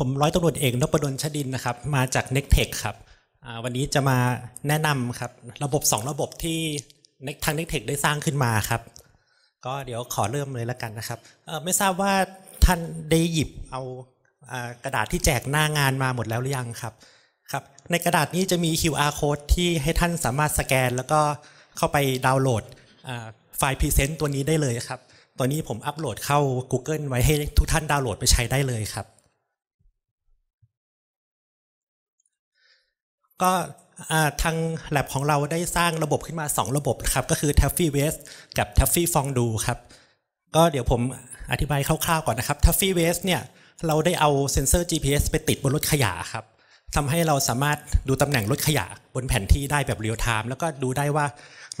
ผมร้อยตำรวจเอกนพดล ชดินนะครับมาจาก Nectech ครับวันนี้จะมาแนะนำครับระบบ2ระบบที่ทาง Nectech ได้สร้างขึ้นมาครับก็เดี๋ยวขอเริ่มเลยละกันนะครับไม่ทราบว่าท่านได้หยิบเอากระดาษที่แจกหน้างานมาหมดแล้วหรือยังครับครับในกระดาษนี้จะมี QR code ที่ให้ท่านสามารถสแกนแล้วก็เข้าไปดาวน์โหลดไฟล์พรีเซนต์ตัวนี้ได้เลยครับตัวนี้ผมอัปโหลดเข้า Google ไว้ให้ทุกท่านดาวน์โหลดไปใช้ได้เลยครับก็ทาง lab ของเราได้สร้างระบบขึ้นมา2ระบบครับก็คือ Traffy Waste กับ Traffy Fondue ครับก็เดี๋ยวผมอธิบายคร่าวๆก่อนนะครับ Traffy Waste เนี่ยเราได้เอาเซ็นเซอร์ GPS ไปติดบนรถขยะครับทำให้เราสามารถดูตำแหน่งรถขยะบนแผนที่ได้แบบเรียลไทม์แล้วก็ดูได้ว่า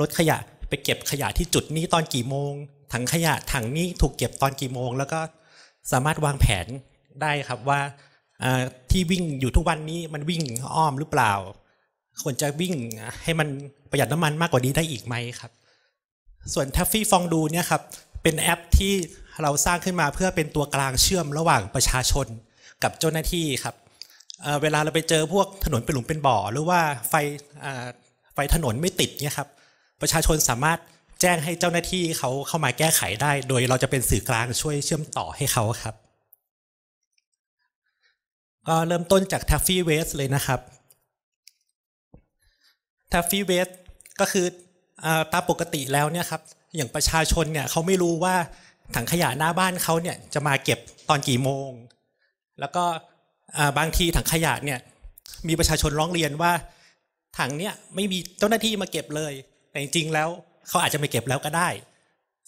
รถขยะไปเก็บขยะที่จุดนี้ตอนกี่โมงถังขยะถังนี้ถูกเก็บตอนกี่โมงแล้วก็สามารถวางแผนได้ครับว่าที่วิ่งอยู่ทุกวันนี้มันวิ่งอ้อมหรือเปล่าควรจะวิ่งให้มันประหยัดน้ำมันมากกว่านี้ได้อีกไหมครับส่วน Traffy Fondue เนี่ยครับเป็นแอปที่เราสร้างขึ้นมาเพื่อเป็นตัวกลางเชื่อมระหว่างประชาชนกับเจ้าหน้าที่ครับเวลาเราไปเจอพวกถนนเป็นหลุมเป็นบ่อหรือว่าไฟถนนไม่ติดเนี่ยครับประชาชนสามารถแจ้งให้เจ้าหน้าที่เขาเข้ามาแก้ไขได้โดยเราจะเป็นสื่อกลางช่วยเชื่อมต่อให้เขาครับก็เริ่มต้นจาก Traffy Waste เลยนะครับ Traffy Waste ก็คือตามปกติแล้วเนี่ยครับอย่างประชาชนเนี่ยเขาไม่รู้ว่าถังขยะหน้าบ้านเขาเนี่ยจะมาเก็บตอนกี่โมงแล้วก็บางทีถังขยะเนี่ยมีประชาชนร้องเรียนว่าถังเนี่ยไม่มีเจ้าหน้าที่มาเก็บเลยแต่จริงๆแล้วเขาอาจจะไม่เก็บแล้วก็ได้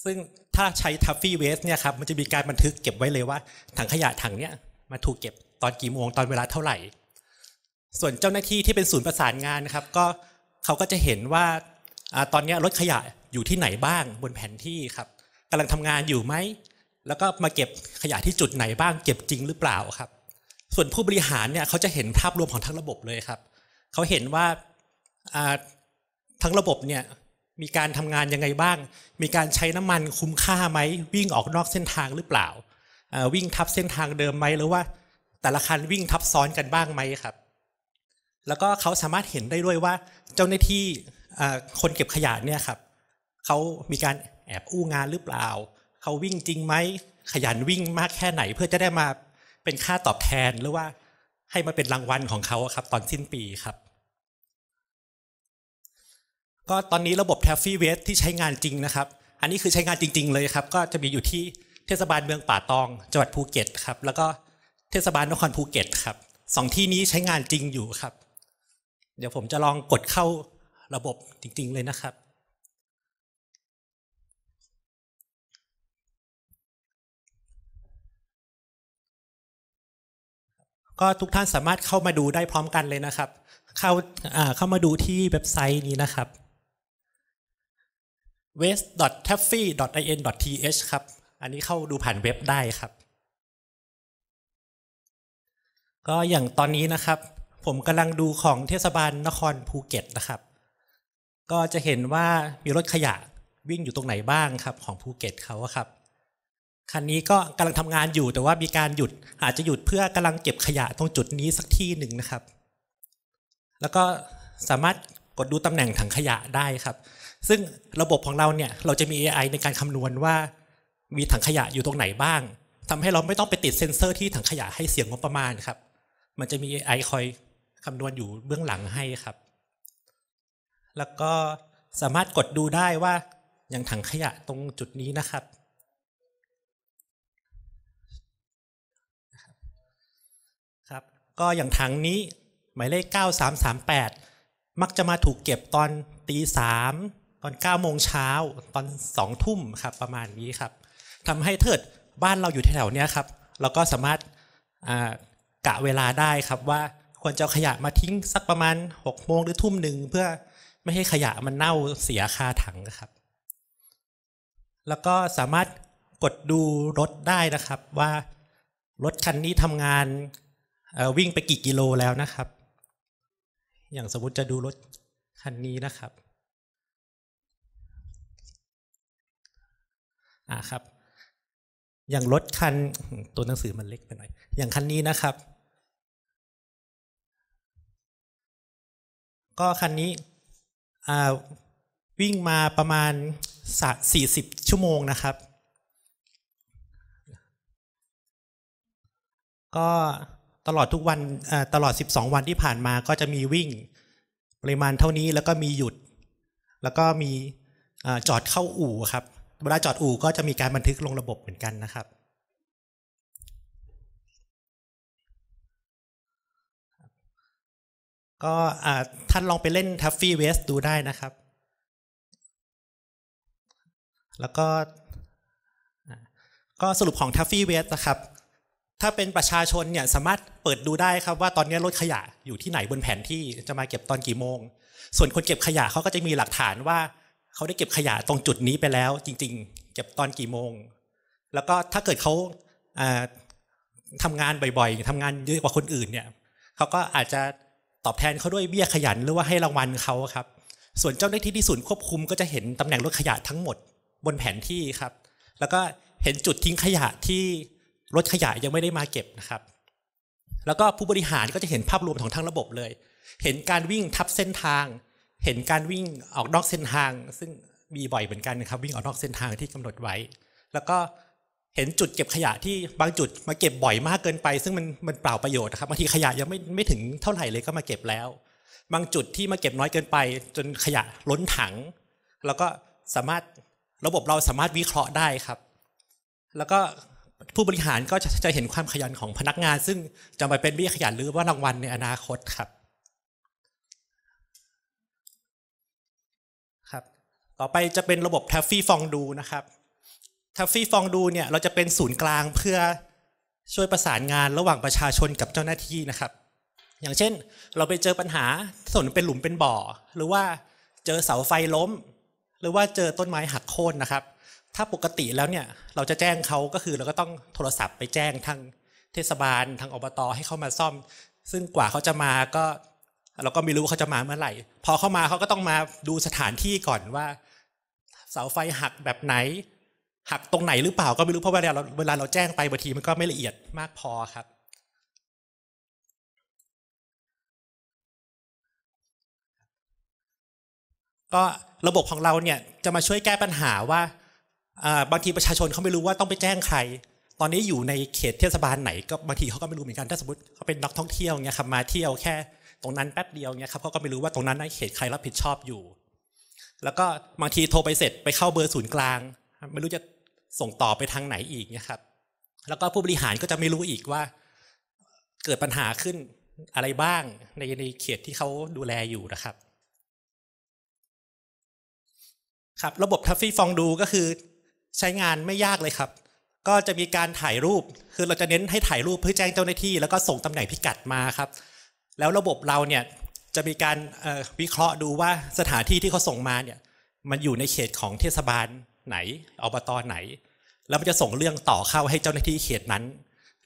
ซึ่งถ้าใช้ Traffy Waste เนี่ยครับมันจะมีการบันทึกเก็บไว้เลยว่าถังขยะถังเนี่ยมาถูกเก็บตอนกี่โมงตอนเวลาเท่าไหร่ส่วนเจ้าหน้าที่ที่เป็นศูนย์ประสานงานนะครับก็เขาก็จะเห็นว่าตอนนี้รถขยะอยู่ที่ไหนบ้างบนแผนที่ครับกำลังทำงานอยู่ไหมแล้วก็มาเก็บขยะที่จุดไหนบ้างเก็บจริงหรือเปล่าครับส่วนผู้บริหารเนี่ยเขาจะเห็นภาพรวมของทั้งระบบเลยครับเขาเห็นว่าทั้งระบบเนี่ยมีการทำงานยังไงบ้างมีการใช้น้ำมันคุ้มค่าไหมวิ่งออกนอกเส้นทางหรือเปล่าวิ่งทับเส้นทางเดิมไหมหรือว่าแต่ละคันวิ่งทับซ้อนกันบ้างไหมครับแล้วก็เขาสามารถเห็นได้ด้วยว่าเจ้าหน้าที่คนเก็บขยะเนี่ยครับเขามีการแอบอู้งานหรือเปล่าเขาวิ่งจริงไหมขยันวิ่งมากแค่ไหนเพื่อจะได้มาเป็นค่าตอบแทนหรือว่าให้มาเป็นรางวัลของเขาครับตอนสิ้นปีครับก็ตอนนี้ระบบ Traffy Waste ที่ใช้งานจริงนะครับอันนี้คือใช้งานจริงๆเลยครับก็จะมีอยู่ที่เทศบาลเมืองป่าตองจังหวัดภูเก็ตครับแล้วก็เทศบาลนครภูเก็ตครับสองที่นี้ใช้งานจริงอยู่ครับเดี๋ยวผมจะลองกดเข้าระบบจริงๆเลยนะครับก็ทุกท่านสามารถเข้ามาดูได้พร้อมกันเลยนะครับเข้ามาดูที่เว็บไซต์นี้นะครับ waste.traffy.in.th ครับอันนี้เข้าดูผ่านเว็บได้ครับก็อย่างตอนนี้นะครับผมกำลังดูของเทศบาลนครภูเก็ตนะครับก็จะเห็นว่ามีรถขยะวิ่งอยู่ตรงไหนบ้างครับของภูเก็ตเขาครับคันนี้ก็กำลังทำงานอยู่แต่ว่ามีการหยุดอาจจะหยุดเพื่อกำลังเก็บขยะตรงจุดนี้สักที่หนึ่งนะครับแล้วก็สามารถกดดูตำแหน่งถังขยะได้ครับซึ่งระบบของเราเนี่ยเราจะมี AI ในการคำนวณว่ามีถังขยะอยู่ตรงไหนบ้างทำให้เราไม่ต้องไปติดเซ็นเซอร์ที่ถังขยะให้เสียงงบประมาณครับมันจะมี AI คอยคำนวณอยู่เบื้องหลังให้ครับแล้วก็สามารถกดดูได้ว่าอย่างถังขยะตรงจุดนี้นะครับครับก็อย่างถังนี้หมายเลข9338มักจะมาถูกเก็บตอนตีสามตอน9โมงเช้าตอน2ทุ่มครับประมาณนี้ครับทำให้เถิดบ้านเราอยู่แถวๆนี้ครับเราก็สามารถกะเวลาได้ครับว่าควรจะขยะมาทิ้งสักประมาณ6โมงหรือทุ่มหนึ่งเพื่อไม่ให้ขยะมันเน่าเสียคาถังนะครับแล้วก็สามารถกดดูรถได้นะครับว่ารถคันนี้ทำงานวิ่งไปกี่กิโลแล้วนะครับอย่างสมมติจะดูรถคันนี้นะครับครับอย่างรถคันตัวหนังสือมันเล็กไปหน่อยอย่างคันนี้นะครับ ก็คันนี้วิ่งมาประมาณ40 ชั่วโมงนะครับก็ตลอดทุกวันตลอด12วันที่ผ่านมาก็จะมีวิ่งปริมาณเท่านี้แล้วก็มีหยุดแล้วก็มีจอดเข้าอู่ครับเวลาจอดอู่ก็จะมีการบันทึกลงระบบเหมือนกันนะครับก็ท่านลองไปเล่น Traffy Waste ดูได้นะครับแล้วก็สรุปของ Traffy Waste นะครับถ้าเป็นประชาชนเนี่ยสามารถเปิดดูได้ครับว่าตอนนี้รถขยะอยู่ที่ไหนบนแผนที่จะมาเก็บตอนกี่โมงส่วนคนเก็บขยะเขาก็จะมีหลักฐานว่าเขาได้เก็บขยะตรงจุดนี้ไปแล้วจริงๆเก็บตอนกี่โมงแล้วก็ถ้าเกิดเขาทำงานบ่อยๆทำงานเยอะกว่าคนอื่นเนี่ยเขาก็อาจจะตอบแทนเขาด้วยเบี้ยขยันหรือว่าให้รางวัลเขาครับส่วนเจ้าหน้าที่ที่ศูนย์ควบคุมก็จะเห็นตำแหน่งรถขยะทั้งหมดบนแผนที่ครับแล้วก็เห็นจุดทิ้งขยะที่รถขยะยังไม่ได้มาเก็บนะครับแล้วก็ผู้บริหารก็จะเห็นภาพรวมของทั้งระบบเลยเห็นการวิ่งทับเส้นทางเห็นการวิ่งออกนอกเส้นทางซึ่งมีบ่อยเหมือนกันนะครับวิ่งออกนอกเส้นทางที่กำหนดไว้แล้วก็เห็นจุดเก็บขยะที่บางจุดมาเก็บบ่อยมากเกินไปซึ่งมันเปล่าประโยชน์นะครับบางทีขยะยังไม่ถึงเท่าไหร่เลยก็มาเก็บแล้วบางจุดที่มาเก็บน้อยเกินไปจนขยะล้นถังแล้วก็สามารถระบบเราสามารถวิเคราะห์ได้ครับแล้วก็ผู้บริหารก็จะเห็นความขยันของพนักงานซึ่งจะไปเป็นเบี้ยขยันหรือว่ารางวัลในอนาคตครับต่อไปจะเป็นระบบ Traffy Fondue นะครับ Traffy Fondue เนี่ยเราจะเป็นศูนย์กลางเพื่อช่วยประสานงานระหว่างประชาชนกับเจ้าหน้าที่นะครับอย่างเช่นเราไปเจอปัญหาถนนเป็นหลุมเป็นบ่อหรือว่าเจอเสาไฟล้มหรือว่าเจอต้นไม้หักโค่นนะครับถ้าปกติแล้วเนี่ยเราจะแจ้งเขาก็คือเราก็ต้องโทรศัพท์ไปแจ้งทางเทศบาลทางอบต.ให้เข้ามาซ่อมซึ่งกว่าเขาจะมาก็เราก็ไม่รู้เขาจะมาเมื่อไหร่พอเข้ามาเขาก็ต้องมาดูสถานที่ก่อนว่าเสาไฟหักแบบไหนหักตรงไหนหรือเปล่าก็ไม่รู้เพราะเวลาเราแจ้งไปบางทีมันก็ไม่ละเอียดมากพอครับก็ระบบของเราเนี่ยจะมาช่วยแก้ปัญหาว่าบางทีประชาชนเขาไม่รู้ว่าต้องไปแจ้งใครตอนนี้อยู่ในเขตเทศบาลไหนก็บางทีเขาก็ไม่รู้เหมือนกันถ้าสมมติเขาเป็นนักท่องเที่ยวเนี่ยครับมาเที่ยวแค่ตรงนั้นแป๊บเดียวเนี่ยครับเขาก็ไม่รู้ว่าตรงนั้นในเขตใครรับผิดชอบอยู่แล้วก็บางทีโทรไปเสร็จไปเข้าเบอร์ศูนย์กลางไม่รู้จะส่งต่อไปทางไหนอีกเนี่ยครับแล้วก็ผู้บริหารก็จะไม่รู้อีกว่าเกิดปัญหาขึ้นอะไรบ้างในเขตที่เขาดูแลอยู่นะครับครับระบบ Traffy Fondue ก็คือใช้งานไม่ยากเลยครับก็จะมีการถ่ายรูปคือเราจะเน้นให้ถ่ายรูปเพื่อแจ้งเจ้าหน้าที่แล้วก็ส่งตำแหน่งพิกัดมาครับแล้วระบบเราเนี่ยจะมีการวิเคราะห์ดูว่าสถานที่ที่เขาส่งมาเนี่ยมันอยู่ในเขตของเทศบาลไหนอบต.ไหนแล้วมันจะส่งเรื่องต่อเข้าให้เจ้าหน้าที่เขตนั้น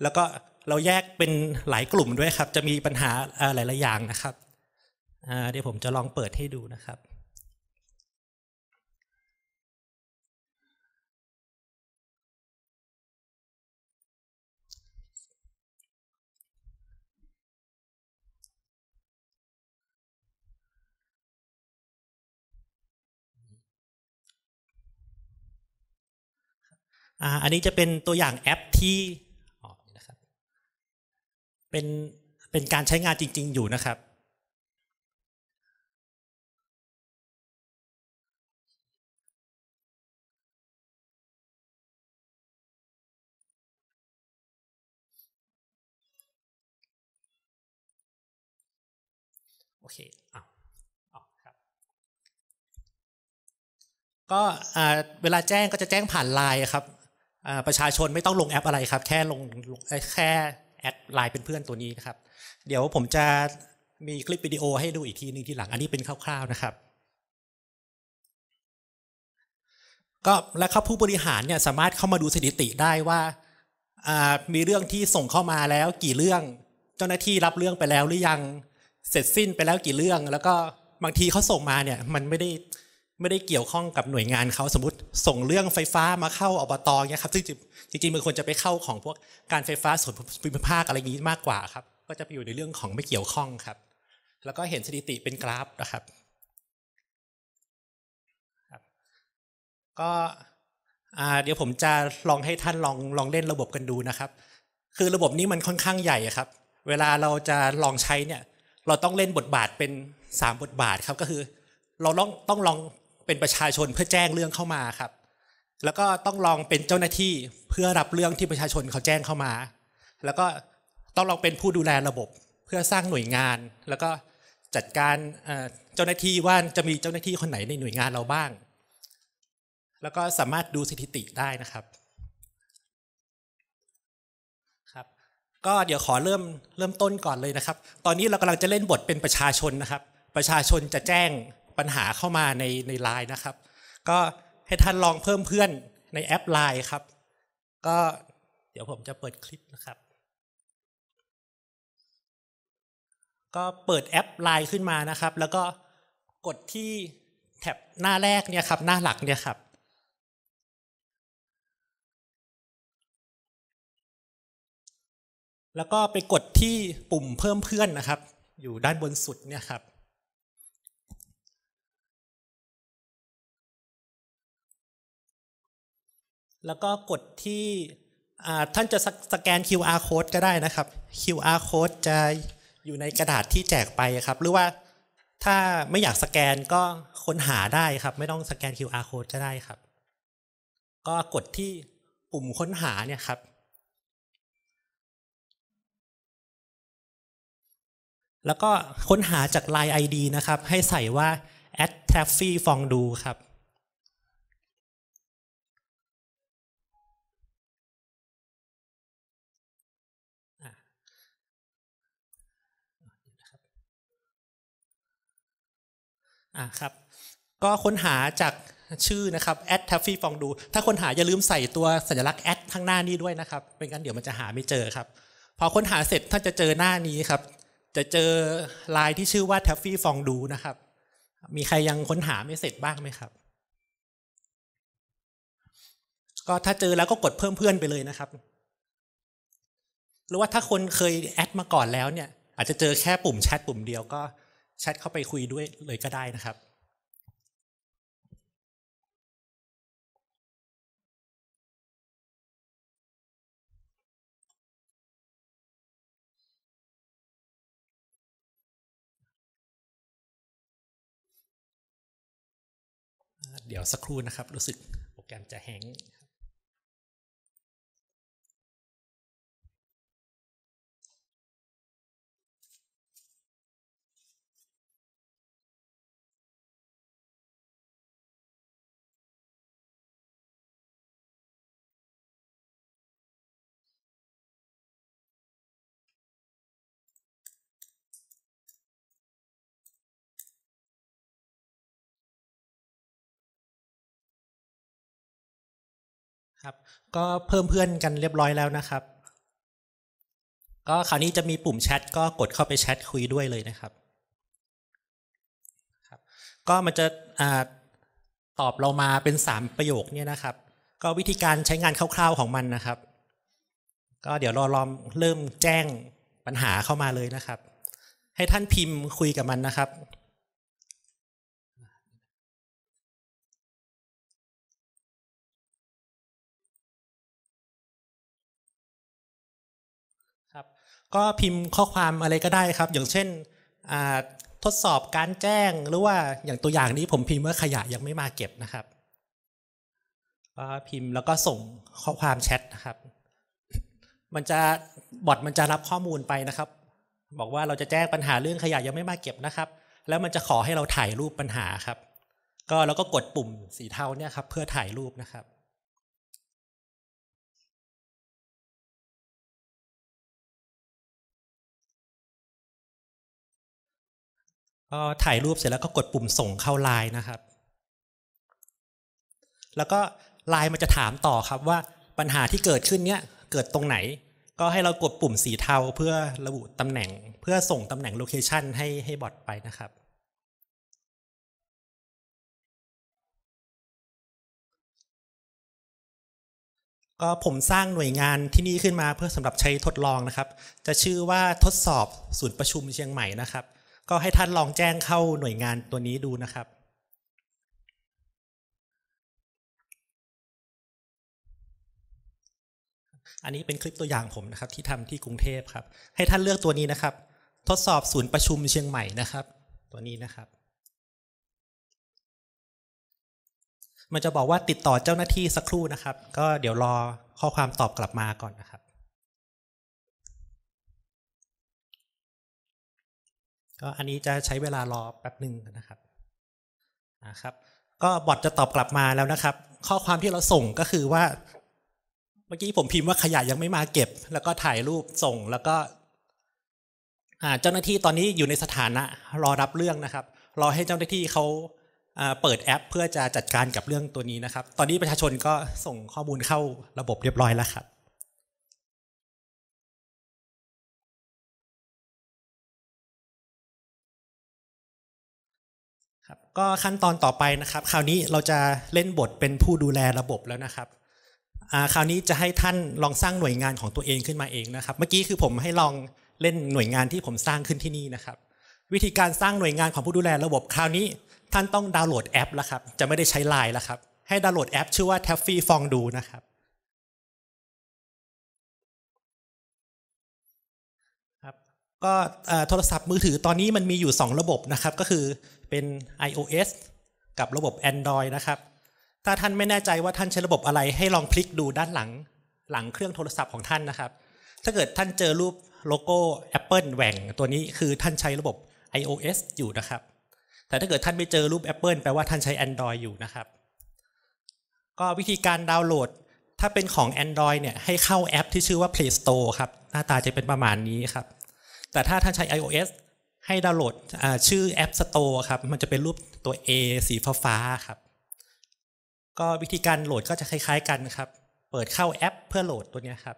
แล้วก็เราแยกเป็นหลายกลุ่มด้วยครับจะมีปัญหาหลายๆอย่างนะครับเดี๋ยวผมจะลองเปิดให้ดูนะครับอันนี้จะเป็นตัวอย่างแอปที่นะครับเป็นการใช้งานจริงๆอยู่นะครับโอเคก็เวลาแจ้งก็จะแจ้งผ่านไลน์ครับประชาชนไม่ต้องลงแอปอะไรครับแค่แอดไลน์เป็นเพื่อนตัวนี้นะครับเดี๋ยวผมจะมีคลิปวิดีโอให้ดูอีกทีนึงทีหลังอันนี้เป็นคร่าวๆนะครับก็และครับผู้บริหารเนี่ยสามารถเข้ามาดูสถิติได้ว่ามีเรื่องที่ส่งเข้ามาแล้วกี่เรื่องเจ้าหน้าที่รับเรื่องไปแล้วหรือยังเสร็จสิ้นไปแล้วกี่เรื่องแล้วก็บางทีเขาส่งมาเนี่ยมันไม่ได้เกี่ยวข้องกับหน่วยงานเขาสมมติส่งเรื่องไฟฟ้ามาเข้าอบต.เนี่ยครับซึ่งจริงมันควรจะไปเข้าของพวกการไฟฟ้าส่วนภูมิภาคอะไรอย่างนี้มากกว่าครับก็จะไปอยู่ในเรื่องของไม่เกี่ยวข้องครับ แล้วก็เห็นสถิติเป็นกราฟนะครับก็เดี๋ยวผมจะลองให้ท่านลองเล่นระบบกันดูนะครับคือระบบนี้มันค่อนข้างใหญ่ครับเวลาเราจะลองใช้เนี่ยเราต้องเล่นบทบาทเป็น3บทบาทครับก็คือเราต้องลองเป็นประชาชนเพื่อแจ้งเรื่องเข้ามาครับแล้วก็ต้องลองเป็นเจ้าหน้าที่เพื่อรับเรื่องที่ประชาชนเขาแจ้งเข้ามาแล้วก็ต้องลองเป็นผู้ดูแลระบบเพื่อสร้างหน่วยงานแล้วก็จัดการเจ้าหน้าที่ว่าจะมีเจ้าหน้าที่คนไหนในหน่วยงานเราบ้างแล้วก็สามารถดูสถิติได้นะครับครับก็เดี๋ยวขอเริ่มต้นก่อนเลยนะครับตอนนี้เรากำลังจะเล่นบทเป็นประชาชนนะครับประชาชนจะแจ้งปัญหาเข้ามาในไลน์นะครับก็ให้ท่านลองเพิ่มเพื่อนในแอปไลน์ครับก็เดี๋ยวผมจะเปิดคลิปนะครับก็เปิดแอปไลน์ขึ้นมานะครับแล้วก็กดที่แท็บหน้าแรกเนี่ยครับหน้าหลักเนี่ยครับแล้วก็ไปกดที่ปุ่มเพิ่มเพื่อนนะครับอยู่ด้านบนสุดเนี่ยครับแล้วก็กดที่ท่านจะสแกน QR code ก็ได้นะครับ QR code จะอยู่ในกระดาษที่แจกไปครับหรือว่าถ้าไม่อยากสแกนก็ค้นหาได้ครับไม่ต้องสแกน QR code ก็ได้ครับก็กดที่ปุ่มค้นหาเนี่ยครับแล้วก็ค้นหาจาก Line ID นะครับให้ใส่ว่า @Traffy Fondue ครับครับก็ค้นหาจากชื่อนะครับ @Traffy Fondue ถ้าค้นหาอย่าลืมใส่ตัวสัญลักษณ์ข้างหน้านี้ด้วยนะครับไม่งั้นเดี๋ยวมันจะหาไม่เจอครับพอค้นหาเสร็จท่านจะเจอหน้านี้ครับจะเจอไลน์ที่ชื่อว่า Traffy Fondue นะครับมีใครยังค้นหาไม่เสร็จบ้างไหมครับก็ถ้าเจอแล้วก็กดเพิ่มเพื่อนไปเลยนะครับหรือว่าถ้าคนเคยแอดมาก่อนแล้วเนี่ยอาจจะเจอแค่ปุ่มแชทปุ่มเดียวก็แชทเข้าไปคุยด้วยเลยก็ได้นะครับเดี๋ยวสักครู่นะครับรู้สึกโปรแกรมจะแฮงก์ครับก็เพิ่มเพื่อนกันเรียบร้อยแล้วนะครับก็คราวนี้จะมีปุ่มแชทก็กดเข้าไปแชทคุยด้วยเลยนะครับก็มันจะตอบเรามาเป็น3ประโยคเนี่ยนะครับก็วิธีการใช้งานคร่าวๆของมันนะครับก็เดี๋ยวรอเริ่มแจ้งปัญหาเข้ามาเลยนะครับให้ท่านพิมพ์คุยกับมันนะครับก็พิมพ์ข้อความอะไรก็ได้ครับอย่างเช่นทดสอบการแจ้งหรือว่าอย่างตัวอย่างนี้ผมพิมพ์ว่าขยะยังไม่มาเก็บนะครับก็พิมพ์แล้วก็ส่งข้อความแชทนะครับบอทมันจะรับข้อมูลไปนะครับบอกว่าเราจะแจ้งปัญหาเรื่องขยะยังไม่มาเก็บนะครับแล้วมันจะขอให้เราถ่ายรูปปัญหาครับก็เราก็กดปุ่มสีเทาเนี่ยครับเพื่อถ่ายรูปนะครับก็ถ่ายรูปเสร็จแล้วก็กดปุ่มส่งเข้าไลน์นะครับแล้วก็ไลน์มันจะถามต่อครับว่าปัญหาที่เกิดขึ้นเนี้ยเกิดตรงไหนก็ให้เรากดปุ่มสีเทาเพื่อระบุตำแหน่งเพื่อส่งตำแหน่งโลเคชันให้บอทไปนะครับก็ผมสร้างหน่วยงานที่นี่ขึ้นมาเพื่อสำหรับใช้ทดลองนะครับจะชื่อว่าทดสอบศูนย์ประชุมเชียงใหม่นะครับ ก็ให้ท่านลองแจ้งเข้าหน่วยงานตัวนี้ดูนะครับอันนี้เป็นคลิปตัวอย่างผมนะครับที่ทำที่กรุงเทพครับให้ท่านเลือกตัวนี้นะครับทดสอบศูนย์ประชุมเชียงใหม่นะครับตัวนี้นะครับมันจะบอกว่าติดต่อเจ้าหน้าที่สักครู่นะครับก็เดี๋ยวรอข้อความตอบกลับมาก่อนนะครับก็อันนี้จะใช้เวลารอแป๊บหนึ่งนะครับก็บอทจะตอบกลับมาแล้วนะครับข้อความที่เราส่งก็คือว่าเมื่อกี้ผมพิมพ์ว่าขยะยังไม่มาเก็บแล้วก็ถ่ายรูปส่งแล้วก็เจ้าหน้าที่ตอนนี้อยู่ในสถานะรอรับเรื่องนะครับรอให้เจ้าหน้าที่เขาเปิดแอปเพื่อจะจัดการกับเรื่องตัวนี้นะครับตอนนี้ประชาชนก็ส่งข้อมูลเข้าระบบเรียบร้อยแล้วครับก็ขั้นตอนต่อไปนะครับคราวนี้เราจะเล่นบทเป็นผู้ดูแลระบบแล้วนะครับคราวนี้จะให้ท่านลองสร้างหน่วยงานของตัวเองขึ้นมาเองนะครับเมื่อกี้คือผมให้ลองเล่นหน่วยงานที่ผมสร้างขึ้นที่นี่นะครับวิธีการสร้างหน่วยงานของผู้ดูแลระบบคราวนี้ท่านต้องดาวน์โหลดแอปแล้วครับจะไม่ได้ใช้ LINE แล้วครับให้ดาวน์โหลดแอปชื่อว่า Traffy Fondue นะครับก็โทรศัพท์มือถือตอนนี้มันมีอยู่2ระบบนะครับก็คือเป็น iOS กับระบบ Android นะครับถ้าท่านไม่แน่ใจว่าท่านใช้ระบบอะไรให้ลองพลิกดูด้านหลังเครื่องโทรศัพท์ของท่านนะครับถ้าเกิดท่านเจอรูปโลโก้ Apple แหว่งตัวนี้คือท่านใช้ระบบ iOS อยู่นะครับแต่ถ้าเกิดท่านไม่เจอรูป Apple แปลว่าท่านใช้ Android อยู่นะครับก็วิธีการดาวน์โหลดถ้าเป็นของ Android เนี่ยให้เข้าแอปที่ชื่อว่า Play Store ครับหน้าตาจะเป็นประมาณนี้ครับแต่ถ้าท่านใช้ iOS ให้ดาวน์โหลดชื่อแอป Store ครับมันจะเป็นรูปตัว A สีฟ้าๆครับก็วิธีการโหลดก็จะคล้ายๆกันครับเปิดเข้าแอปเพื่อโหลดตัวนี้ครับ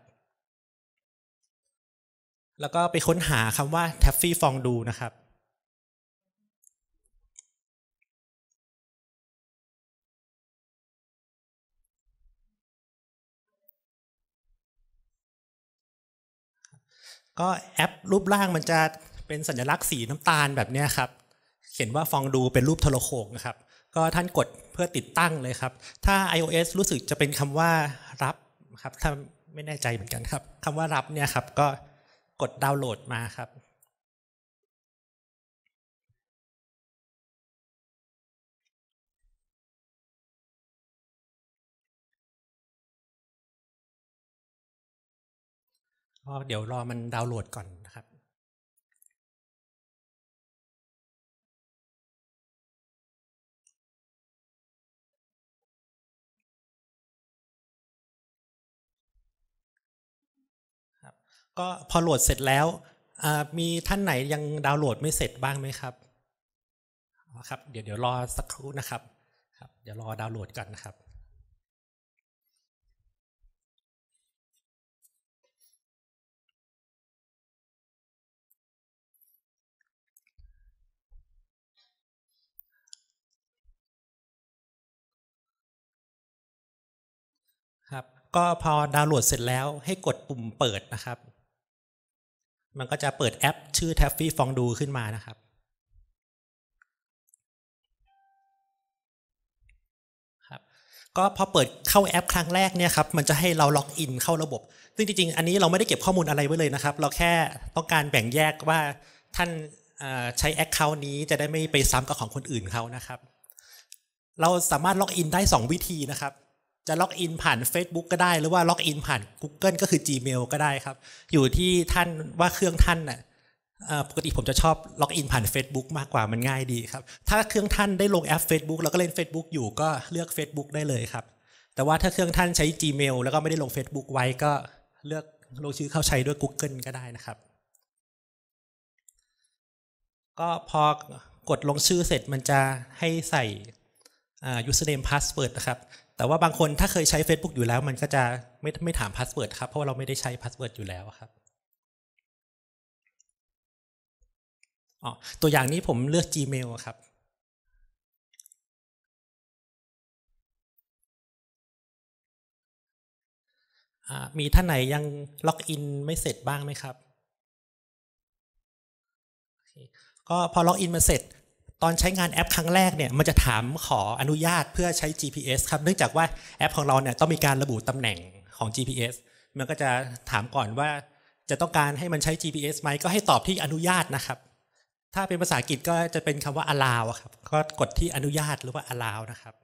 แล้วก็ไปค้นหาคำว่า Traffy Fondue นะครับก็แอปรูปร่างมันจะเป็นสัญลักษณ์สีน้ำตาลแบบนี้ครับเขียนว่าฟองดูเป็นรูปโทรโขงนะครับก็ท่านกดเพื่อติดตั้งเลยครับถ้า iOS รู้สึกจะเป็นคำว่ารับครับถ้าไม่แน่ใจเหมือนกันครับคำว่ารับเนี่ยครับก็กดดาวน์โหลดมาครับก็เดี๋ยวรอมันดาวน์โหลดก่อนนะครับก็พอโหลดเสร็จแล้วมีท่านไหนยังดาวน์โหลดไม่เสร็จบ้างไหมครับครับเดี๋ยวรอสักครู่นะครับครับเดี๋ยวรอดาวน์โหลดกันนะครับก็พอดาวน์โหลดเสร็จแล้วให้กดปุ่มเปิดนะครับมันก็จะเปิดแอปชื่อ Traffy Fondue ขึ้นมานะครับก็พอเปิดเข้าแอปครั้งแรกเนี่ยครับมันจะให้เราล็อกอินเข้าระบบซึ่งจริงๆอันนี้เราไม่ได้เก็บข้อมูลอะไรไว้เลยนะครับเราแค่ต้องการแบ่งแยกว่าท่านใช้ Account นี้จะได้ไม่ไปซ้ำกับของคนอื่นเขานะครับเราสามารถล็อกอินได้2วิธีนะครับจะล็อกอินผ่าน Facebook ก็ได้หรือว่าล็อกอินผ่าน Google ก็คือ Gmail ก็ได้ครับอยู่ที่ท่านว่าเครื่องท่านน่ะปกติผมจะชอบล็อกอินผ่าน Facebook มากกว่ามันง่ายดีครับถ้าเครื่องท่านได้ลงแอป Facebook แล้วก็เล่น Facebook อยู่ก็เลือก Facebook ได้เลยครับแต่ว่าถ้าเครื่องท่านใช้ Gmail แล้วก็ไม่ได้ลง Facebook ไว้ก็เลือกลงชื่อเข้าใช้ด้วย Google ก็ได้นะครับก็พอกดลงชื่อเสร็จมันจะให้ใส่ username password นะครับแต่ว่าบางคนถ้าเคยใช้ Facebook อยู่แล้วมันก็จะไม่ถามพาสเวิร์ดครับเพราะว่าเราไม่ได้ใช้พาสเวิร์ดอยู่แล้วครับตัวอย่างนี้ผมเลือก Gmail ครับมีท่านไหนยังล็อกอินไม่เสร็จบ้างไหมครับ ก็พอล็อกอินมาเสร็จตอนใช้งานแอปครั้งแรกเนี่ยมันจะถามขออนุญาตเพื่อใช้ GPS ครับเนื่องจากว่าแอปของเราเนี่ยต้องมีการระบุตำแหน่งของ GPS มันก็จะถามก่อนว่าจะต้องการให้มันใช้ GPS ไหมก็ให้ตอบที่อนุญาตนะครับถ้าเป็นภาษาอังกฤษก็จะเป็นคำว่า allow ครับก็กดที่อนุญาตหรือว่า allow นะครับ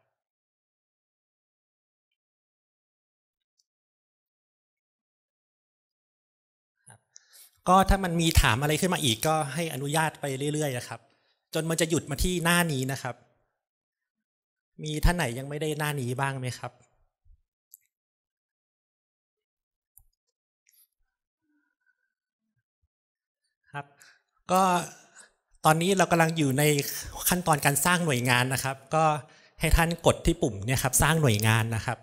ก็ถ้ามันมีถามอะไรขึ้นมาอีกก็ให้อนุญาตไปเรื่อยๆนะครับจนมันจะหยุดมาที่หน้านี้นะครับมีท่านไหนยังไม่ได้หน้านี้บ้างไหมครับครับก็ตอนนี้เรากำลังอยู่ในขั้นตอนการสร้างหน่วยงานนะครับก็ให้ท่านกดที่ปุ่มเนี่ยครับสร้างหน่วยงานนะครับ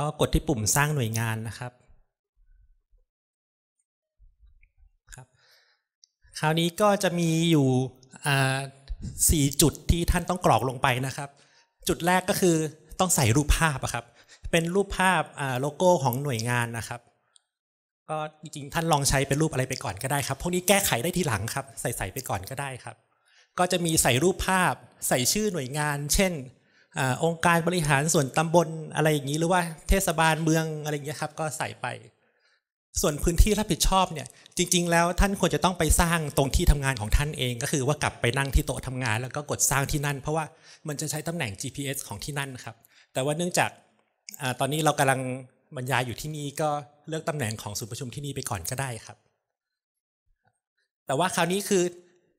ก็กดที่ปุ่มสร้างหน่วยงานนะครับคราวนี้ก็จะมีอยู่4จุดที่ท่านต้องกรอกลงไปนะครับจุดแรกก็คือต้องใส่รูปภาพครับเป็นรูปภาพโลโก้ของหน่วยงานนะครับก็จริงๆท่านลองใช้เป็นรูปอะไรไปก่อนก็ได้ครับพวกนี้แก้ไขได้ทีหลังครับใส่ไปก่อนก็ได้ครับก็จะมีใส่รูปภาพใส่ชื่อหน่วยงานเช่นองค์การบริหารส่วนตำบลอะไรอย่างนี้หรือว่าเทศบาลเมืองอะไรอย่างเงี้ยครับก็ใส่ไปส่วนพื้นที่รับผิดชอบเนี่ยจริงๆแล้วท่านควรจะต้องไปสร้างตรงที่ทำงานของท่านเองก็คือว่ากลับไปนั่งที่โต๊ะทำงานแล้วก็กดสร้างที่นั่นเพราะว่ามันจะใช้ตำแหน่ง GPS ของที่นั่นครับแต่ว่าเนื่องจากตอนนี้เรากำลังบรรยายอยู่ที่นี่ก็เลือกตำแหน่งของศูนย์ประชุมที่นี่ไปก่อนก็ได้ครับแต่ว่าคราวนี้คือ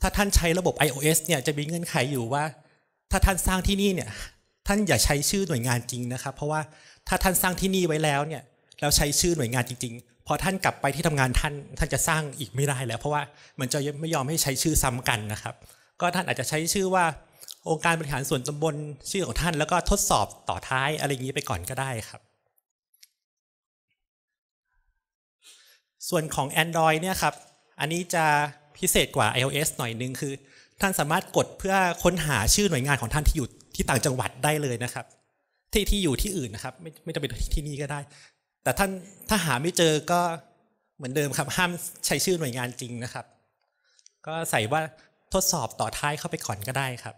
ถ้าท่านใช้ระบบ iOS เนี่ยจะมีเงื่อนไขอยู่ว่าถ้าท่านสร้างที่นี่เนี่ยท่านอย่าใช้ชื่อหน่วยงานจริงนะครับเพราะว่าถ้าท่านสร้างที่นี่ไว้แล้วเนี่ยแล้วใช้ชื่อหน่วยงานจริงๆพอท่านกลับไปที่ทำงานท่านจะสร้างอีกไม่ได้แล้วเพราะว่ามันจะไม่ยอมให้ใช้ชื่อซ้ำกันนะครับก็ท่านอาจจะใช้ชื่อว่าองค์การบริหารส่วนตำบลชื่อของท่านแล้วก็ทดสอบต่อท้ายอะไรอย่างนี้ไปก่อนก็ได้ครับส่วนของ Android เนี่ยครับอันนี้จะพิเศษกว่า iOS หน่อยนึงคือท่านสามารถกดเพื่อค้นหาชื่อหน่วยงานของท่านที่อยู่ที่ต่างจังหวัดได้เลยนะครับที่อยู่ที่อื่นนะครับไม่จำเป็นที่นี่ก็ได้แต่ท่านถ้าหาไม่เจอก็เหมือนเดิมครับห้ามใช้ชื่อหน่วยงานจริงนะครับก็ใส่ว่าทดสอบต่อท้ายเข้าไปก่อนก็ได้ครับ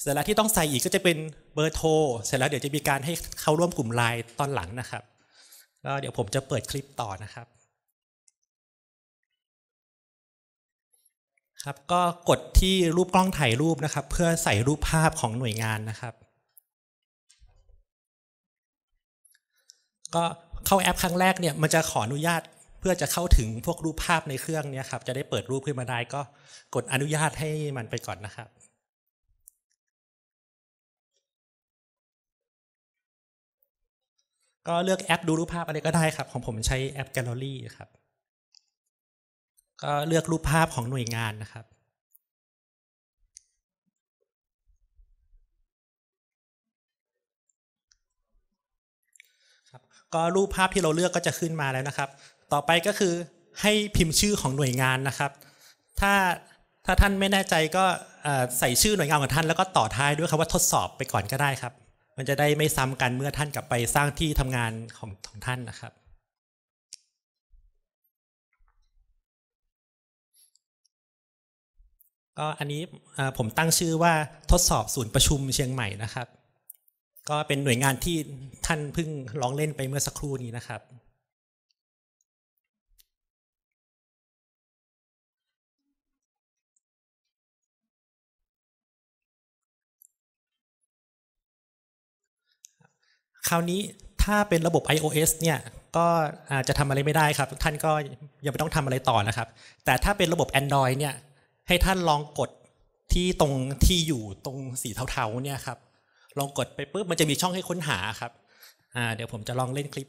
เสร็จแล้วที่ต้องใส่อีกก็จะเป็นเบอร์โทรเสร็จแล้วเดี๋ยวจะมีการให้เข้าร่วมกลุ่มไลน์ตอนหลังนะครับก็เดี๋ยวผมจะเปิดคลิปต่อนะครับครับก็กดที่รูปกล้องถ่ายรูปนะครับเพื่อใส่รูปภาพของหน่วยงานนะครับก็เข้าแอปครั้งแรกเนี่ยมันจะขออนุญาตเพื่อจะเข้าถึงพวกรูปภาพในเครื่องเนี่ยครับจะได้เปิดรูปขึ้นมาได้ก็กดอนุญาตให้มันไปก่อนนะครับก็เลือกแอปดูรูปภาพอะไรก็ได้ครับของผมใช้แอปแกลเลอรี่ครับก็เลือกรูปภาพของหน่วยงานนะครับก็รูปภาพที่เราเลือกก็จะขึ้นมาแล้วนะครับต่อไปก็คือให้พิมพ์ชื่อของหน่วยงานนะครับถ้าท่านไม่แน่ใจก็ใส่ชื่อหน่วยงานของท่านแล้วก็ต่อท้ายด้วยคำว่าทดสอบไปก่อนก็ได้ครับมันจะได้ไม่ซ้ำกันเมื่อท่านกลับไปสร้างที่ทำงานของท่านนะครับก็อันนี้ผมตั้งชื่อว่าทดสอบศูนย์ประชุมเชียงใหม่นะครับก็เป็นหน่วยงานที่ท่านเพิ่งลองเล่นไปเมื่อสักครู่นี้นะครับคราวนี้ถ้าเป็นระบบ iOS เนี่ยก็อาจจะทำอะไรไม่ได้ครับท่านก็ยังไม่ต้องทำอะไรต่อนะครับแต่ถ้าเป็นระบบ Android เนี่ยให้ท่านลองกดที่ตรงที่อยู่ตรงสีเทาๆเนี่ยครับลองกดไปปุ๊บมันจะมีช่องให้ค้นหาครับเดี๋ยวผมจะลองเล่นคลิป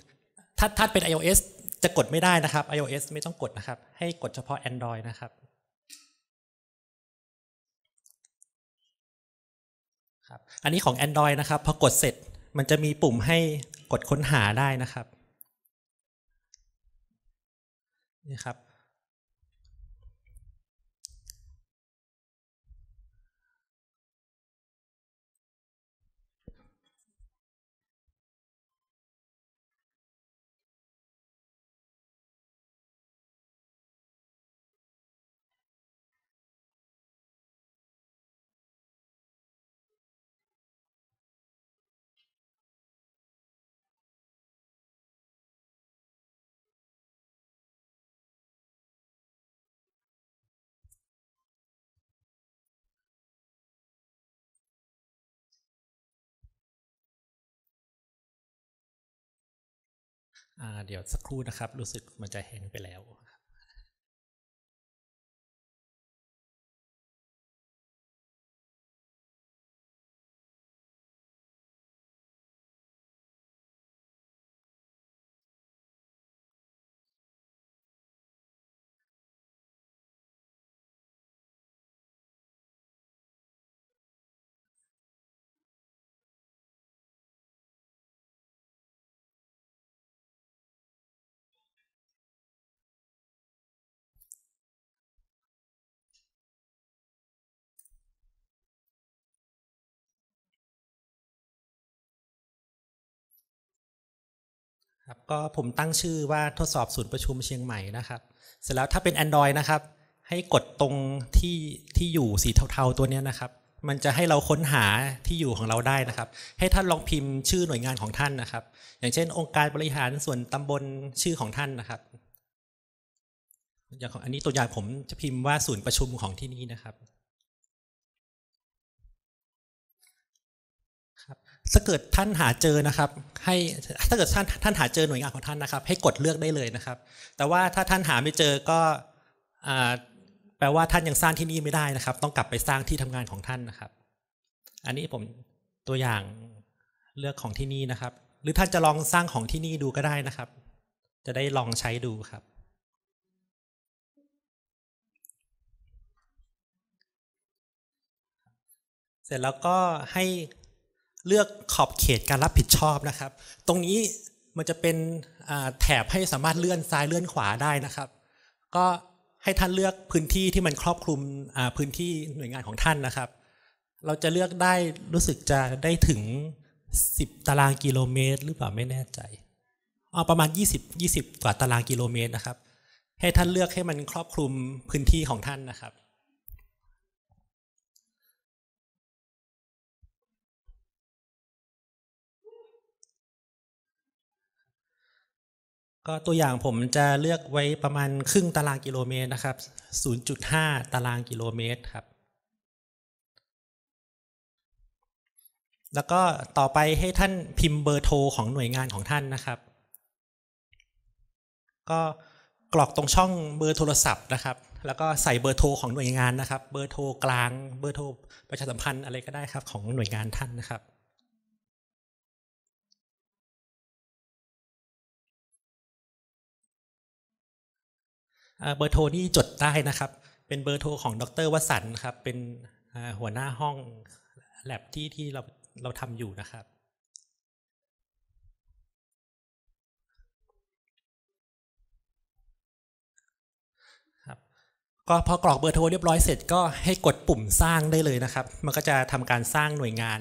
ถ้าเป็น iOS จะกดไม่ได้นะครับ iOS ไม่ต้องกดนะครับให้กดเฉพาะ Android นะครับอันนี้ของ Android นะครับพอกดเสร็จมันจะมีปุ่มให้กดค้นหาได้นะครับนี่ครับ เดี๋ยวสักครู่นะครับรู้สึกมันจะแห้งไปแล้วก็ผมตั้งชื่อว่าทดสอบศูนย์ประชุมเชียงใหม่นะครับเสร็จแล้วถ้าเป็น Android นะครับให้กดตรงที่อยู่สีเทาๆตัวนี้นะครับมันจะให้เราค้นหาที่อยู่ของเราได้นะครับให้ท่านลองพิมพ์ชื่อหน่วยงานของท่านนะครับอย่างเช่นองค์การบริหารส่วนตำบลชื่อของท่านนะครับอย่างของอันนี้ตัวอย่างผมจะพิมพ์ว่าศูนย์ประชุมของที่นี่นะครับถ้าเกิดท่านหาเจอนะครับให้ถ้าเกิดท่านหาเจอหน่วยงานของท่านนะครับให้กดเลือกได้เลยนะครับแต่ว่าถ้าท่านหาไม่เจอก็แปลว่าท่านยังสร้างที่นี่ไม่ได้นะครับต้องกลับไปสร้างที่ทำงานของท่านนะครับอันนี้ผมตัวอย่างเลือกของที่นี่นะครับหรือท่านจะลองสร้างของที่นี่ดูก็ได้นะครับจะได้ลองใช้ดูครับเสร็จแล้วก็ให้เลือกขอบเขตการรับผิดชอบนะครับตรงนี้มันจะเป็นแถบให้สามารถเลื่อนซ้ายเลื่อนขวาได้นะครับก็ให้ท่านเลือกพื้นที่ที่มันครอบคลุมพื้นที่หน่วยงานของท่านนะครับเราจะเลือกได้รู้สึกจะได้ถึง10ตารางกิโลเมตรหรือเปล่าไม่แน่ใจประมาณ20กว่าตารางกิโลเมตรนะครับให้ท่านเลือกให้มันครอบคลุมพื้นที่ของท่านนะครับก็ตัวอย่างผมจะเลือกไว้ประมาณครึ่งตารางกิโลเมตรนะครับ 0.5 ตารางกิโลเมตรครับแล้วก็ต่อไปให้ท่านพิมพ์เบอร์โทรของหน่วยงานของท่านนะครับก็กรอกตรงช่องเบอร์โทรศัพท์นะครับแล้วก็ใส่เบอร์โทรของหน่วยงานนะครับเบอร์โทรกลางเบอร์โทรประชาสัมพันธ์อะไรก็ได้ครับของหน่วยงานท่านนะครับเบอร์โทรนี่จดได้นะครับเป็นเบอร์โทรของดร.วสันต์ครับเป็นหัวหน้าห้องแลบที่เราทำอยู่นะครับก็พอกรอกเบอร์โทรเรียบร้อยเสร็จก็ให้กดปุ่มสร้างได้เลยนะครับมันก็จะทำการสร้างหน่วยงาน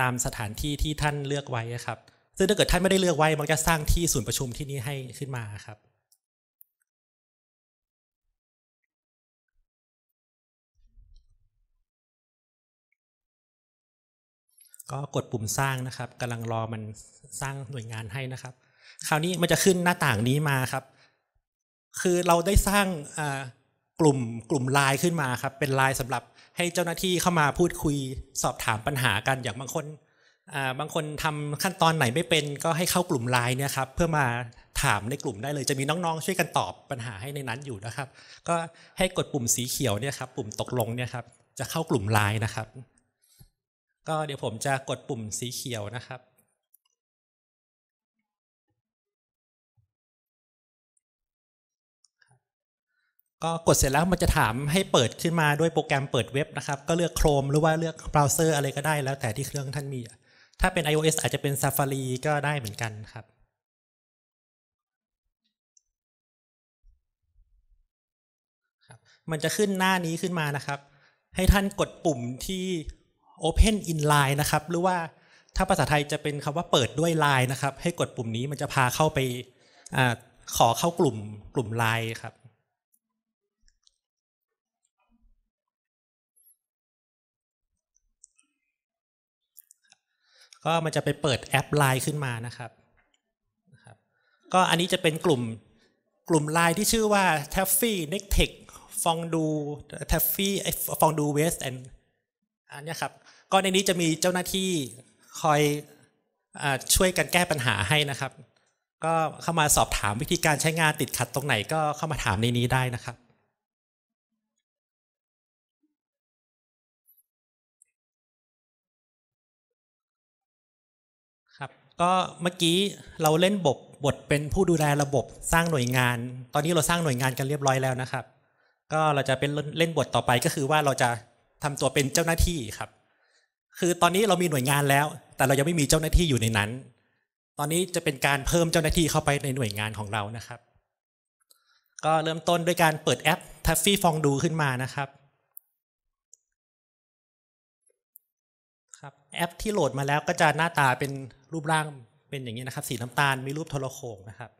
ตามสถานที่ที่ท่านเลือกไว้ครับซึ่งถ้าเกิดท่านไม่ได้เลือกไว้มันจะสร้างที่ศูนย์ประชุมที่นี่ให้ขึ้นมาครับก็กดปุ่มสร้างนะครับกำลังรอมันสร้างหน่วยงานให้นะครับคราวนี้มันจะขึ้นหน้าต่างนี้มาครับคือเราได้สร้างกลุ่มไลน์ขึ้นมาครับเป็นไลน์สำหรับให้เจ้าหน้าที่เข้ามาพูดคุยสอบถามปัญหากันอย่างบางคนทำขั้นตอนไหนไม่เป็นก็ให้เข้ากลุ่มไลน์เนี่ยครับเพื่อมาถามในกลุ่มได้เลยจะมีน้องๆช่วยกันตอบปัญหาให้ในนั้นอยู่นะครับก็ให้กดปุ่มสีเขียวเนี่ยครับปุ่มตกลงเนี่ยครับจะเข้ากลุ่มไลน์นะครับก็เดี๋ยวผมจะกดปุ่มสีเขียวนะครับก็กดเสร็จแล้วมันจะถามให้เปิดขึ้นมาด้วยโปรแกรมเปิดเว็บนะครับก็เลือก Chrome หรือว่าเลือกเบราว์เซอร์อะไรก็ได้แล้วแต่ที่เครื่องท่านมีถ้าเป็น iOS อาจจะเป็น Safari ก็ได้เหมือนกันครับมันจะขึ้นหน้านี้ขึ้นมานะครับให้ท่านกดปุ่มที่Open in Line นะครับหรือว่าถ้าภาษาไทยจะเป็นคำว่าเปิดด้วย Line นะครับให้กดปุ่มนี้มันจะพาเข้าไปขอเข้ากลุ่ม Line ครับก็มันจะไปเปิดแอป Line ขึ้นมานะครับก็อันนี้จะเป็นกลุ่ม Line ที่ชื่อว่า Traffy Waste Fondue Traffy Fondue Waste andอันนี้ครับก็ในนี้จะมีเจ้าหน้าที่คอยช่วยกันแก้ปัญหาให้นะครับ ก็เข้ามาสอบถามวิธีการใช้งานติดขัดตรงไหนก็เข้ามาถามในนี้ได้นะครับครับก็เมื่อกี้เราเล่นบทเป็นผู้ดูแลระบบสร้างหน่วยงานตอนนี้เราสร้างหน่วยงานกันเรียบร้อยแล้วนะครับก็เราจะเป็นเล่นบทต่อไปก็คือว่าเราจะทำตัวเป็นเจ้าหน้าที่ครับคือตอนนี้เรามีหน่วยงานแล้วแต่เรายังไม่มีเจ้าหน้าที่อยู่ในนั้นตอนนี้จะเป็นการเพิ่มเจ้าหน้าที่เข้าไปในหน่วยงานของเรานะครับก็เริ่มต้นด้วยการเปิดแอป Traffy Fondue ขึ้นมานะครับครับแอปที่โหลดมาแล้วก็จะหน้าตาเป็นรูปร่างเป็นอย่างนี้นะครับสีน้ำตาลมีรูปโทรโข่งนะครับ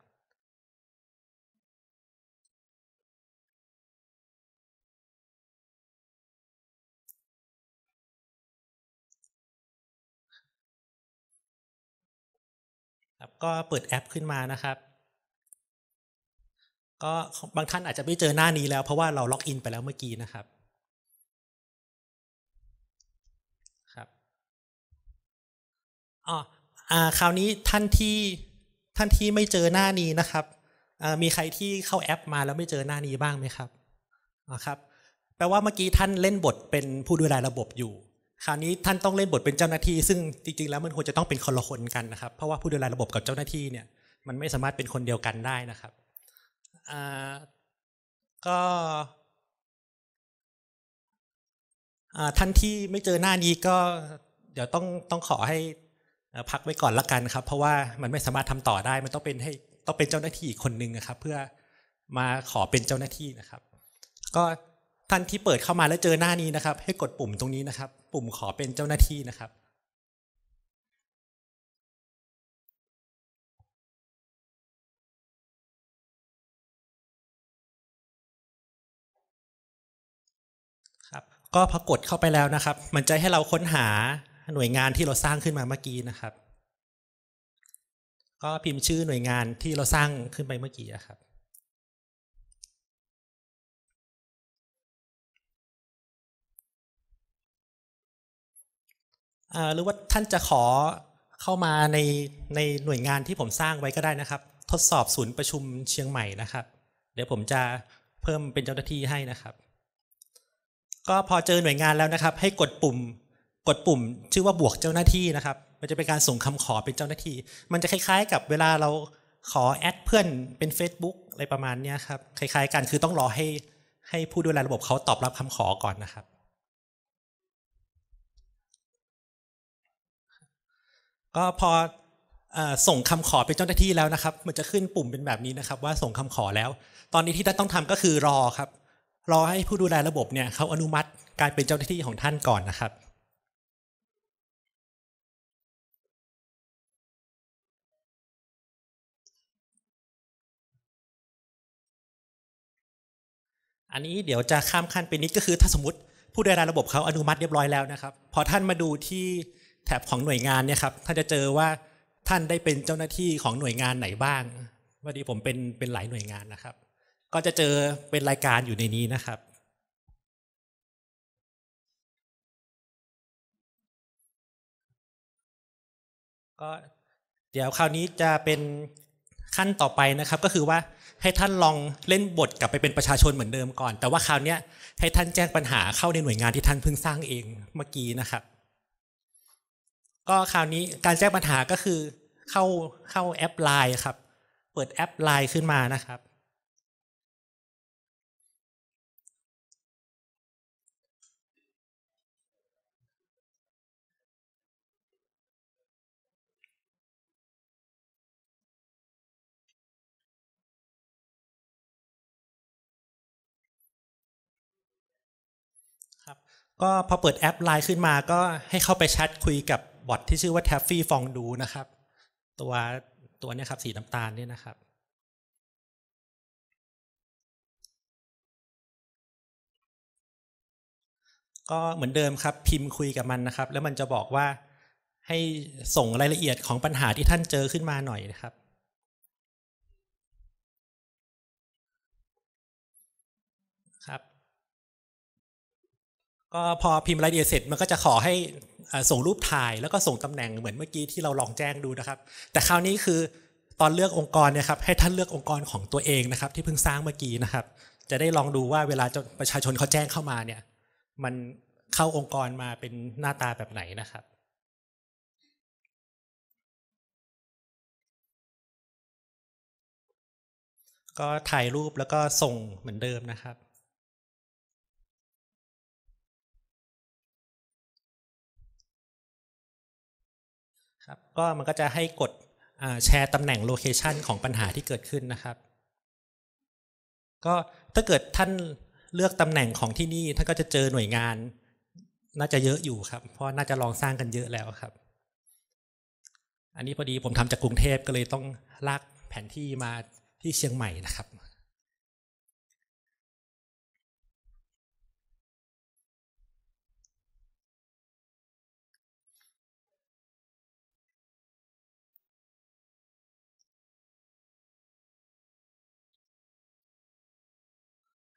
ก็เปิดแอปขึ้นมานะครับก็บางท่านอาจจะไม่เจอหน้านี้แล้วเพราะว่าเราล็อกอินไปแล้วเมื่อกี้นะครับครับคราวนี้ท่านที่ไม่เจอหน้านี้นะครับมีใครที่เข้าแอปมาแล้วไม่เจอหน้านี้บ้างไหมครับครับแปลว่าเมื่อกี้ท่านเล่นบทเป็นผู้ดูแลระบบอยู่คราวนี้ท่านต้องเล่นบทเป็นเจ้าหน้าที่ซึ่งจริงๆแล้วมันควรจะต้องเป็นคนละคนกันนะครับเพราะว่าผู้ดูแลระบบกับเจ้าหน้าที่เนี่ยมันไม่สามารถเป็นคนเดียวกันได้นะครับก็ท่านที่ไม่เจอหน้านี้ก็เดี๋ยวต้องขอให้พักไว้ก่อนละกันครับเพราะว่ามันไม่สามารถทำต่อได้มันต้องเป็นเจ้าหน้าที่อีกคนนึงนะครับเพื่อมาขอเป็นเจ้าหน้าที่นะครับก็ท่านที่เปิดเข้ามาแล้วเจอหน้านี้นะครับให้กดปุ่มตรงนี้นะครับปุ่มขอเป็นเจ้าหน้าที่นะครับครับก็พอกดเข้าไปแล้วนะครับมันจะให้เราค้นหาหน่วยงานที่เราสร้างขึ้นมาเมื่อกี้นะครับก็พิมพ์ชื่อหน่วยงานที่เราสร้างขึ้นไปเมื่อกี้นะครับหรือว่าท่านจะขอเข้ามาในหน่วยงานที่ผมสร้างไว้ก็ได้นะครับทดสอบศูนย์ประชุมเชียงใหม่นะครับเดี๋ยวผมจะเพิ่มเป็นเจ้าหน้าที่ให้นะครับก็พอเจอหน่วยงานแล้วนะครับให้กดปุ่มชื่อว่าบวกเจ้าหน้าที่นะครับมันจะเป็นการส่งคำขอเป็นเจ้าหน้าที่มันจะคล้ายๆกับเวลาเราขอแอดเพื่อนเป็น Facebook อะไรประมาณนี้ครับคล้ายๆกันคือต้องรอให้ผู้ดูแลระบบเขาตอบรับคำขอก่อนนะครับก็พอส่งคำขอเป็นเจ้าหน้าที่แล้วนะครับมันจะขึ้นปุ่มเป็นแบบนี้นะครับว่าส่งคำขอแล้วตอนนี้ที่ท่านต้องทำก็คือรอครับรอให้ผู้ดูแลระบบเนี่ยเขาอนุมัติการเป็นเจ้าหน้าที่ของท่านก่อนนะครับอันนี้เดี๋ยวจะข้ามขั้นไปนิดก็คือถ้าสมมติผู้ดูแลระบบเขาอนุมัติเรียบร้อยแล้วนะครับพอท่านมาดูที่แท็บของหน่วยงานเนี่ยครับท่านจะเจอว่าท่านได้เป็นเจ้าหน้าที่ของหน่วยงานไหนบ้างวันนี้ผมเป็นหลายหน่วยงานนะครับก็จะเจอเป็นรายการอยู่ในนี้นะครับก็เดี๋ยวคราวนี้จะเป็นขั้นต่อไปนะครับก็คือว่าให้ท่านลองเล่นบทกลับไปเป็นประชาชนเหมือนเดิมก่อนแต่ว่าคราวนี้ให้ท่านแจ้งปัญหาเข้าในหน่วยงานที่ท่านเพิ่งสร้างเองเมื่อกี้นะครับก็คราวนี้การแจ้งปัญหาก็คือเข้าแอปไลน์ครับเปิดแอปไลน์ขึ้นมานะครับครับก็พอเปิดแอปไลน์ขึ้นมาก็ให้เข้าไปแชทคุยกับบอทที่ชื่อว่า Traffy Fondue นะครับตัวนี้ครับสีน้ำตาลนี่นะครับก็เหมือนเดิมครับพิมพ์คุยกับมันนะครับแล้วมันจะบอกว่าให้ส่งรายละเอียดของปัญหาที่ท่านเจอขึ้นมาหน่อยนะครับครับก็พอพิมพ์รายละเอียดเสร็จมันก็จะขอให้ส่งรูปถ่ายแล้วก็ส่งตำแหน่งเหมือนเมื่อกี้ที่เราลองแจ้งดูนะครับแต่คราวนี้คือ ตอนเลือกองค์กรเนี่ยครับให้ท่านเลือกองค์กรของตัวเองนะครับที่เพิ่งสร้างเมื่อกี้นะครับจะได้ลองดูว่าเวลาประชาชนเขาแจ้งเข้ามาเนี่ยมันเข้าองค์กรมาเป็นหน้าตาแบบไหนนะครับก็ถ่ายรูปแล้วก็ส่งเหมือนเดิมนะครับครับก็มันก็จะให้กดแชร์ตำแหน่งโลเคชันของปัญหาที่เกิดขึ้นนะครับก็ถ้าเกิดท่านเลือกตำแหน่งของที่นี่ท่านก็จะเจอหน่วยงานน่าจะเยอะอยู่ครับเพราะน่าจะลองสร้างกันเยอะแล้วครับอันนี้พอดีผมทำจากกรุงเทพก็เลยต้องลากแผนที่มาที่เชียงใหม่นะครับ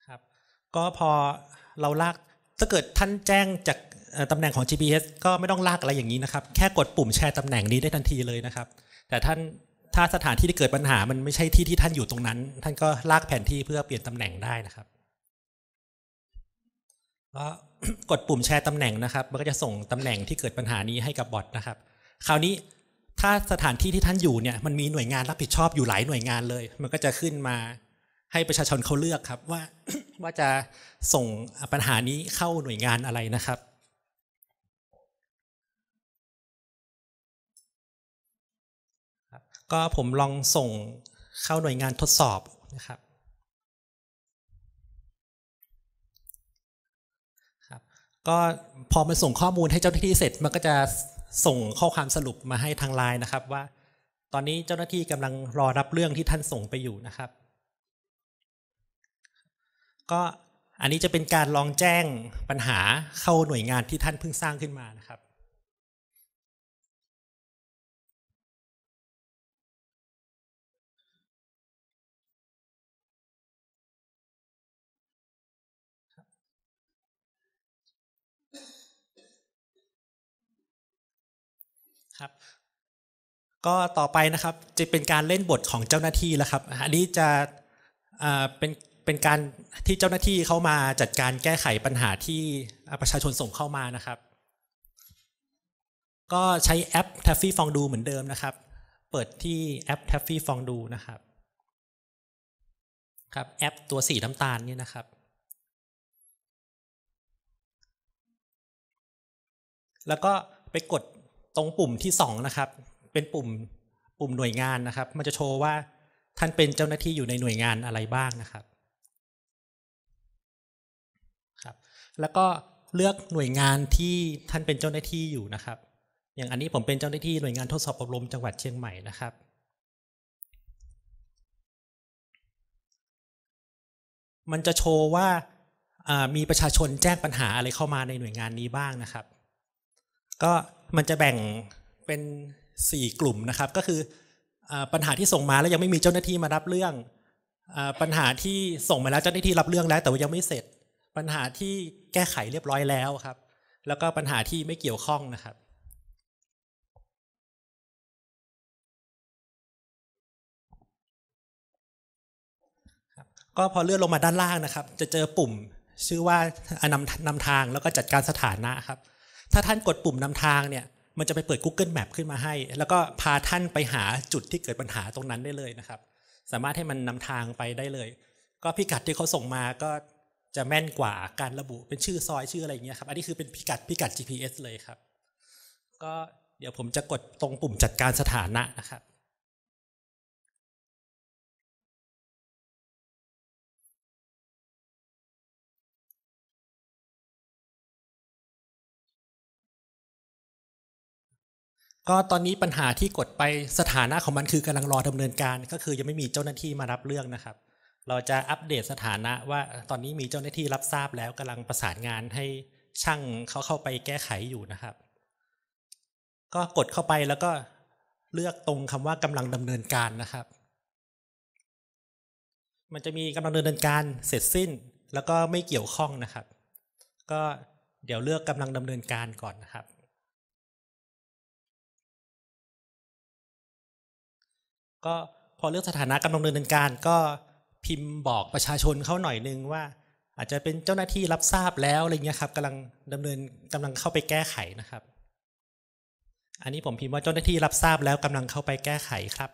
ครับก็พอเราลากถ้าเกิดท่านแจ้งจากตำแหน่งของ GPS ก็ไม่ต้องลากอะไรอย่างนี้นะครับแค่กดปุ่มแชร์ตำแหน่งนี้ได้ทันทีเลยนะครับแต่ถ้าสถานที่ที่เกิดปัญหามันไม่ใช่ที่ที่ท่านอยู่ตรงนั้นท่านก็ลากแผนที่เพื่อเปลี่ยนตำแหน่งได้นะครับก็กดปุ่มแชร์ตำแหน่งนะครับมันก็จะส่งตำแหน่งที่เกิดปัญหานี้ให้กับบอทนะครับคราวนี้ถ้าสถานที่ที่ท่านอยู่เนี่ยมันมีหน่วยงานรับผิดชอบอยู่หลายหน่วยงานเลยมันก็จะขึ้นมาให้ประชาชนเขาเลือกครับว่าจะส่งปัญหานี้เข้าหน่วยงานอะไรนะครับก็ผมลองส่งเข้าหน่วยงานทดสอบนะครับก็พอมันส่งข้อมูลให้เจ้าหน้าที่เสร็จมันก็จะส่งข้อความสรุปมาให้ทางไลน์นะครับว่าตอนนี้เจ้าหน้าที่กำลังรอรับเรื่องที่ท่านส่งไปอยู่นะครับก็อันนี้จะเป็นการลองแจ้งปัญหาเข้าหน่วยงานที่ท่านเพิ่งสร้างขึ้นมานะครับครับก็ต่อไปนะครับจะเป็นการเล่นบทของเจ้าหน้าที่แล้วครับอันนี้จะเป็นการที่เจ้าหน้าที่เข้ามาจัดการแก้ไขปัญหาที่ประชาชนส่งเข้ามานะครับก็ใช้แอป Traffy Fondue เหมือนเดิมนะครับเปิดที่แอป Traffy Fondue นะครับครับแอปตัวสีน้ำตาลนี่นะครับแล้วก็ไปกดตรงปุ่มที่2นะครับเป็นปุ่มหน่วยงานนะครับมันจะโชว์ว่าท่านเป็นเจ้าหน้าที่อยู่ในหน่วยงานอะไรบ้างนะครับครับแล้วก็เลือกหน่วยงานที่ท่านเป็นเจ้าหน้าที่อยู่นะครับอย่างอันนี้ผมเป็นเจ้าหน้าที่หน่วยงานทดสอบอบรมจังหวัดเชียงใหม่นะครับมันจะโชว์ว่ามีประชาชนแจ้งปัญหาอะไรเข้ามาในหน่วยงานนี้บ้างนะครับก็มันจะแบ่งเป็น4กลุ่มนะครับก็คือปัญหาที่ส่งมาแล้วยังไม่มีเจ้าหน้าที่มารับเรื่องปัญหาที่ส่งมาแล้วเจ้าหน้าที่รับเรื่องแล้วแต่ว่ายังไม่เสร็จปัญหาที่แก้ไขเรียบร้อยแล้วครับแล้วก็ปัญหาที่ไม่เกี่ยวข้องนะครับก็พอเลื่อนลงมาด้านล่างนะครับจะเจอปุ่มชื่อว่านำทางแล้วก็จัดการสถานะครับถ้าท่านกดปุ่มนำทางเนี่ยมันจะไปเปิด Google Map ขึ้นมาให้แล้วก็พาท่านไปหาจุดที่เกิดปัญหาตรงนั้นได้เลยนะครับสามารถให้มันนำทางไปได้เลยก็พิกัดที่เขาส่งมาก็จะแม่นกว่าการระบุเป็นชื่อซอยชื่ออะไรอย่างเงี้ยครับอันนี้คือเป็นพิกัด GPS เลยครับก็เดี๋ยวผมจะกดตรงปุ่มจัดการสถานะนะครับก็ตอนนี้ปัญหาที่กดไปสถานะของมันคือกำลังรอดำเนินการก็คือยังไม่มีเจ้าหน้าที่มารับเรื่องนะครับเราจะอัปเดตสถานะว่าตอนนี้มีเจ้าหน้าที่รับทราบแล้วกำลังประสานงานให้ช่างเขาเข้าไปแก้ไขอยู่นะครับก็กดเข้าไปแล้วก็เลือกตรงคำว่ากำลังดำเนินการนะครับมันจะมีกำลังดำเนินการเสร็จสิ้นแล้วก็ไม่เกี่ยวข้องนะครับก็เดี๋ยวเลือกกำลังดำเนินการก่อนนะครับ ก็พอเลือกสถานะกำลังดำเนินการก็พิมพ์บอกประชาชนเขาหน่อยนึงว่าอาจจะเป็นเจ้าหน้าที่รับทราบแล้วอะไรเงี้ยครับกำลังเข้าไปแก้ไขนะครับอันนี้ผมพิมพ์ว่าเจ้าหน้าที่รับทราบแล้วกำลังเข้าไปแก้ไขครับ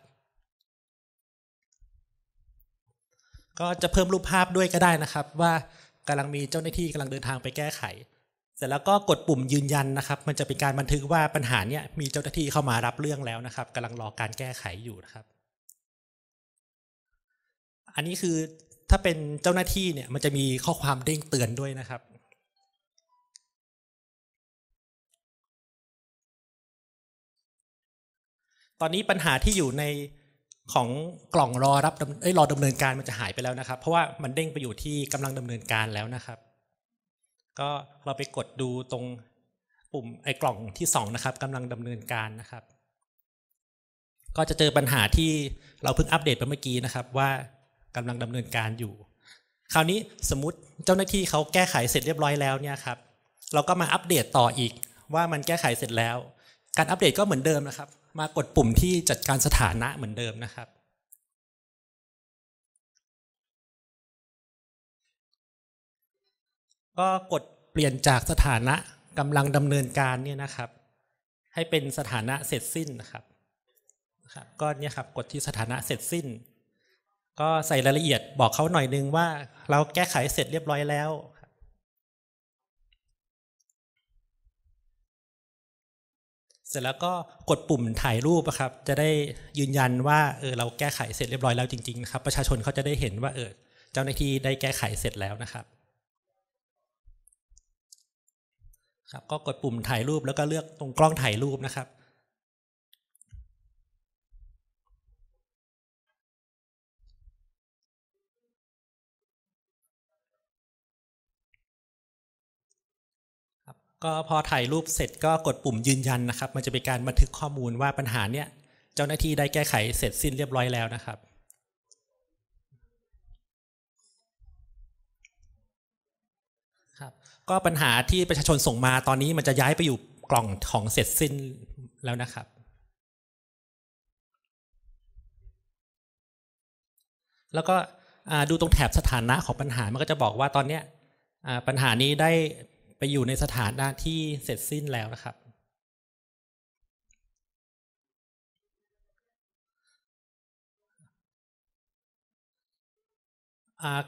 ก็จะเพิ่มรูปภาพด้วยก็ได้นะครับว่ากำลังมีเจ้าหน้าที่กำลังเดินทางไปแก้ไขเสร็จแล้วก็กดปุ่มยืนยันนะครับมันจะเป็นการบันทึกว่าปัญหาเนี้ยมีเจ้าหน้าที่เข้ามารับเรื่องแล้วนะครับกำลังรอการแก้ไขอยู่นะครับอันนี้คือถ้าเป็นเจ้าหน้าที่เนี่ยมันจะมีข้อความเด้งเตือนด้วยนะครับตอนนี้ปัญหาที่อยู่ในของกล่องรอรับรอดำเนินการมันจะหายไปแล้วนะครับเพราะว่ามันเด้งไปอยู่ที่กำลังดำเนินการแล้วนะครับก็เราไปกดดูตรงปุ่มไอ้กล่องที่2นะครับกำลังดำเนินการนะครับก็จะเจอปัญหาที่เราเพิ่งอัปเดตไปเมื่อกี้นะครับว่ากำลังดำเนินการอยู่คราวนี้สมมติเจ้าหน้าที่เขาแก้ไขเสร็จเรียบร้อยแล้วเนี่ยครับเราก็มาอัปเดตต่ออีกว่ามันแก้ไขเสร็จแล้วการอัปเดตก็เหมือนเดิมนะครับมากดปุ่มที่จัดการสถานะเหมือนเดิมนะครับก็กดเปลี่ยนจากสถานะกำลังดำเนินการเนี่ยนะครับให้เป็นสถานะเสร็จสิ้นนะครับก็เนี่ยครับกดที่สถานะเสร็จสิ้นก็ใส่รายละเอียดบอกเขาหน่อยนึงว่าเราแก้ไขเสร็จเรียบร้อยแล้วเสร็จแล้วก็กดปุ่มถ่ายรูปนะครับจะได้ยืนยันว่าเราแก้ไขเสร็จเรียบร้อยแล้วจริงๆนะครับประชาชนเขาจะได้เห็นว่าเจ้าหน้าที่ได้แก้ไขเสร็จแล้วนะครับก็กดปุ่มถ่ายรูปแล้วก็เลือกตรงกล้องถ่ายรูปนะครับก็พอถ่ายรูปเสร็จก็กดปุ่มยืนยันนะครับมันจะเป็นการบันทึกข้อมูลว่าปัญหาเนี้ยเจ้าหน้าที่ได้แก้ไขเสร็จสิ้นเรียบร้อยแล้วนะครับก็ปัญหาที่ประชาชนส่งมาตอนนี้มันจะย้ายไปอยู่กล่องของเสร็จสิ้นแล้วนะครับแล้วก็ดูตรงแถบสถานะของปัญหามันก็จะบอกว่าตอนนี้ปัญหานี้ได้ไปอยู่ในสถานะที่เสร็จสิ้นแล้วนะครับ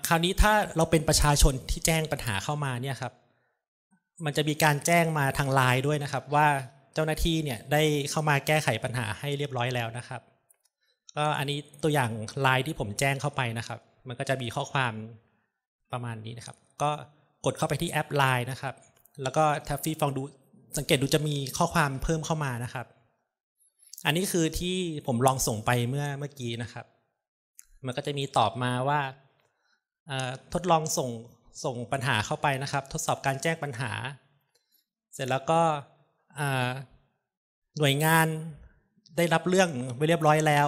คราวนี้ถ้าเราเป็นประชาชนที่แจ้งปัญหาเข้ามาเนี่ยครับมันจะมีการแจ้งมาทางไลน์ด้วยนะครับว่าเจ้าหน้าที่เนี่ยได้เข้ามาแก้ไขปัญหาให้เรียบร้อยแล้วนะครับก็อันนี้ตัวอย่างไลน์ที่ผมแจ้งเข้าไปนะครับมันก็จะมีข้อความประมาณนี้นะครับก็กดเข้าไปที่แอป LINE นะครับแล้วก็ Traffy Fondue สังเกตดูจะมีข้อความเพิ่มเข้ามานะครับอันนี้คือที่ผมลองส่งไปเมื่อกี้นะครับมันก็จะมีตอบมาว่าทดลองส่งปัญหาเข้าไปนะครับทดสอบการแจ้งปัญหาเสร็จแล้วก็หน่วยงานได้รับเรื่องไปเรียบร้อยแล้ว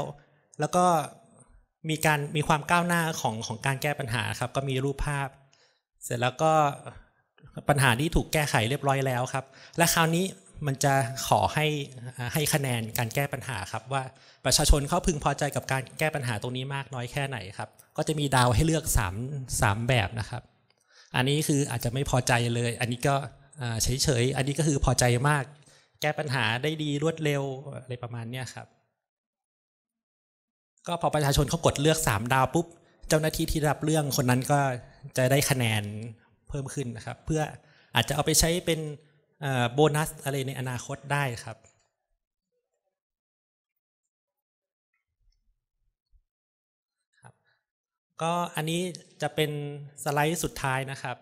แล้วก็มีความก้าวหน้าของการแก้ปัญหาครับก็มีรูปภาพเสร็จแล้วก็ปัญหาที่ถูกแก้ไขเรียบร้อยแล้วครับและคราวนี้มันจะขอให้คะแนนการแก้ปัญหาครับว่าประชาชนเขาพึงพอใจกับการแก้ปัญหาตรงนี้มากน้อยแค่ไหนครับก็จะมีดาวให้เลือก3แบบนะครับอันนี้คืออาจจะไม่พอใจเลยอันนี้ก็เฉยๆอันนี้ก็คือพอใจมากแก้ปัญหาได้ดีรวดเร็วอะไรประมาณนี้ครับก็พอประชาชนเขากดเลือก3ดาวปุ๊บเจ้าหน้าที่ที่รับเรื่องคนนั้นก็จะได้คะแนนเพิ่มขึ้นนะครับเพื่ออาจจะเอาไปใช้เป็นโบนัสอะไรในอนาคตได้ครับก็อันนี้จะเป็นสไลด์สุดท้ายนะครับ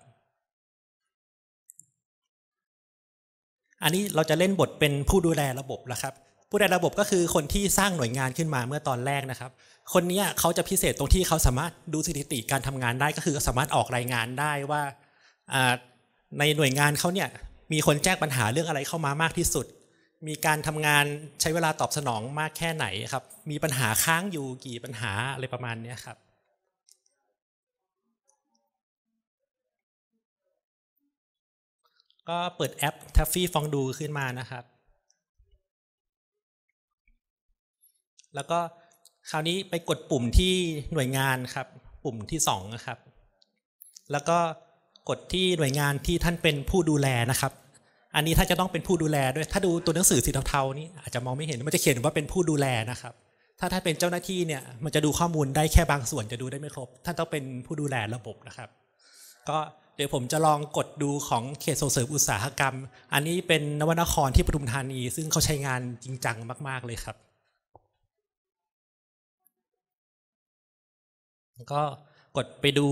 อันนี้เราจะเล่นบทเป็นผู้ดูแลระบบนะครับผู้ดูแลระบบก็คือคนที่สร้างหน่วยงานขึ้นมาเมื่อตอนแรกนะครับคนนี้เขาจะพิเศษตรงที่เขาสามารถดูสถิติการทำงานได้ก็คือสามารถออกรายงานได้ว่าในหน่วยงานเขาเนี่ยมีคนแจ้งปัญหาเรื่องอะไรเข้ามามากที่สุดมีการทำงานใช้เวลาตอบสนองมากแค่ไหนครับมีปัญหาค้างอยู่กี่ปัญหาอะไรประมาณนี้ครับก็เปิดแอป Traffy Fondue ขึ้นมานะครับแล้วก็ คราวนี้ไปกดปุ่มที่หน่วยงานครับปุ่มที่2นะครับแล้วก็กดที่หน่วยงานที่ท่านเป็นผู้ดูแลนะครับอันนี้ถ้าจะต้องเป็นผู้ดูแลด้วยถ้าดูตัวหนังสือสีเทาๆนี่อาจจะมองไม่เห็นมันจะเขียนว่าเป็นผู้ดูแลนะครับถ้าท่านเป็นเจ้าหน้าที่เนี่ยมันจะดูข้อมูลได้แค่บางส่วนจะดูได้ไม่ครบท่านต้องเป็นผู้ดูแลระบบนะครับก็เดี๋ยวผมจะลองกดดูของเขตส่งเสริมอุตสาหกรรมอันนี้เป็นนวนครที่ปทุมธานีซึ่งเขาใช้งานจริงจังมากๆเลยครับก็กดไปดู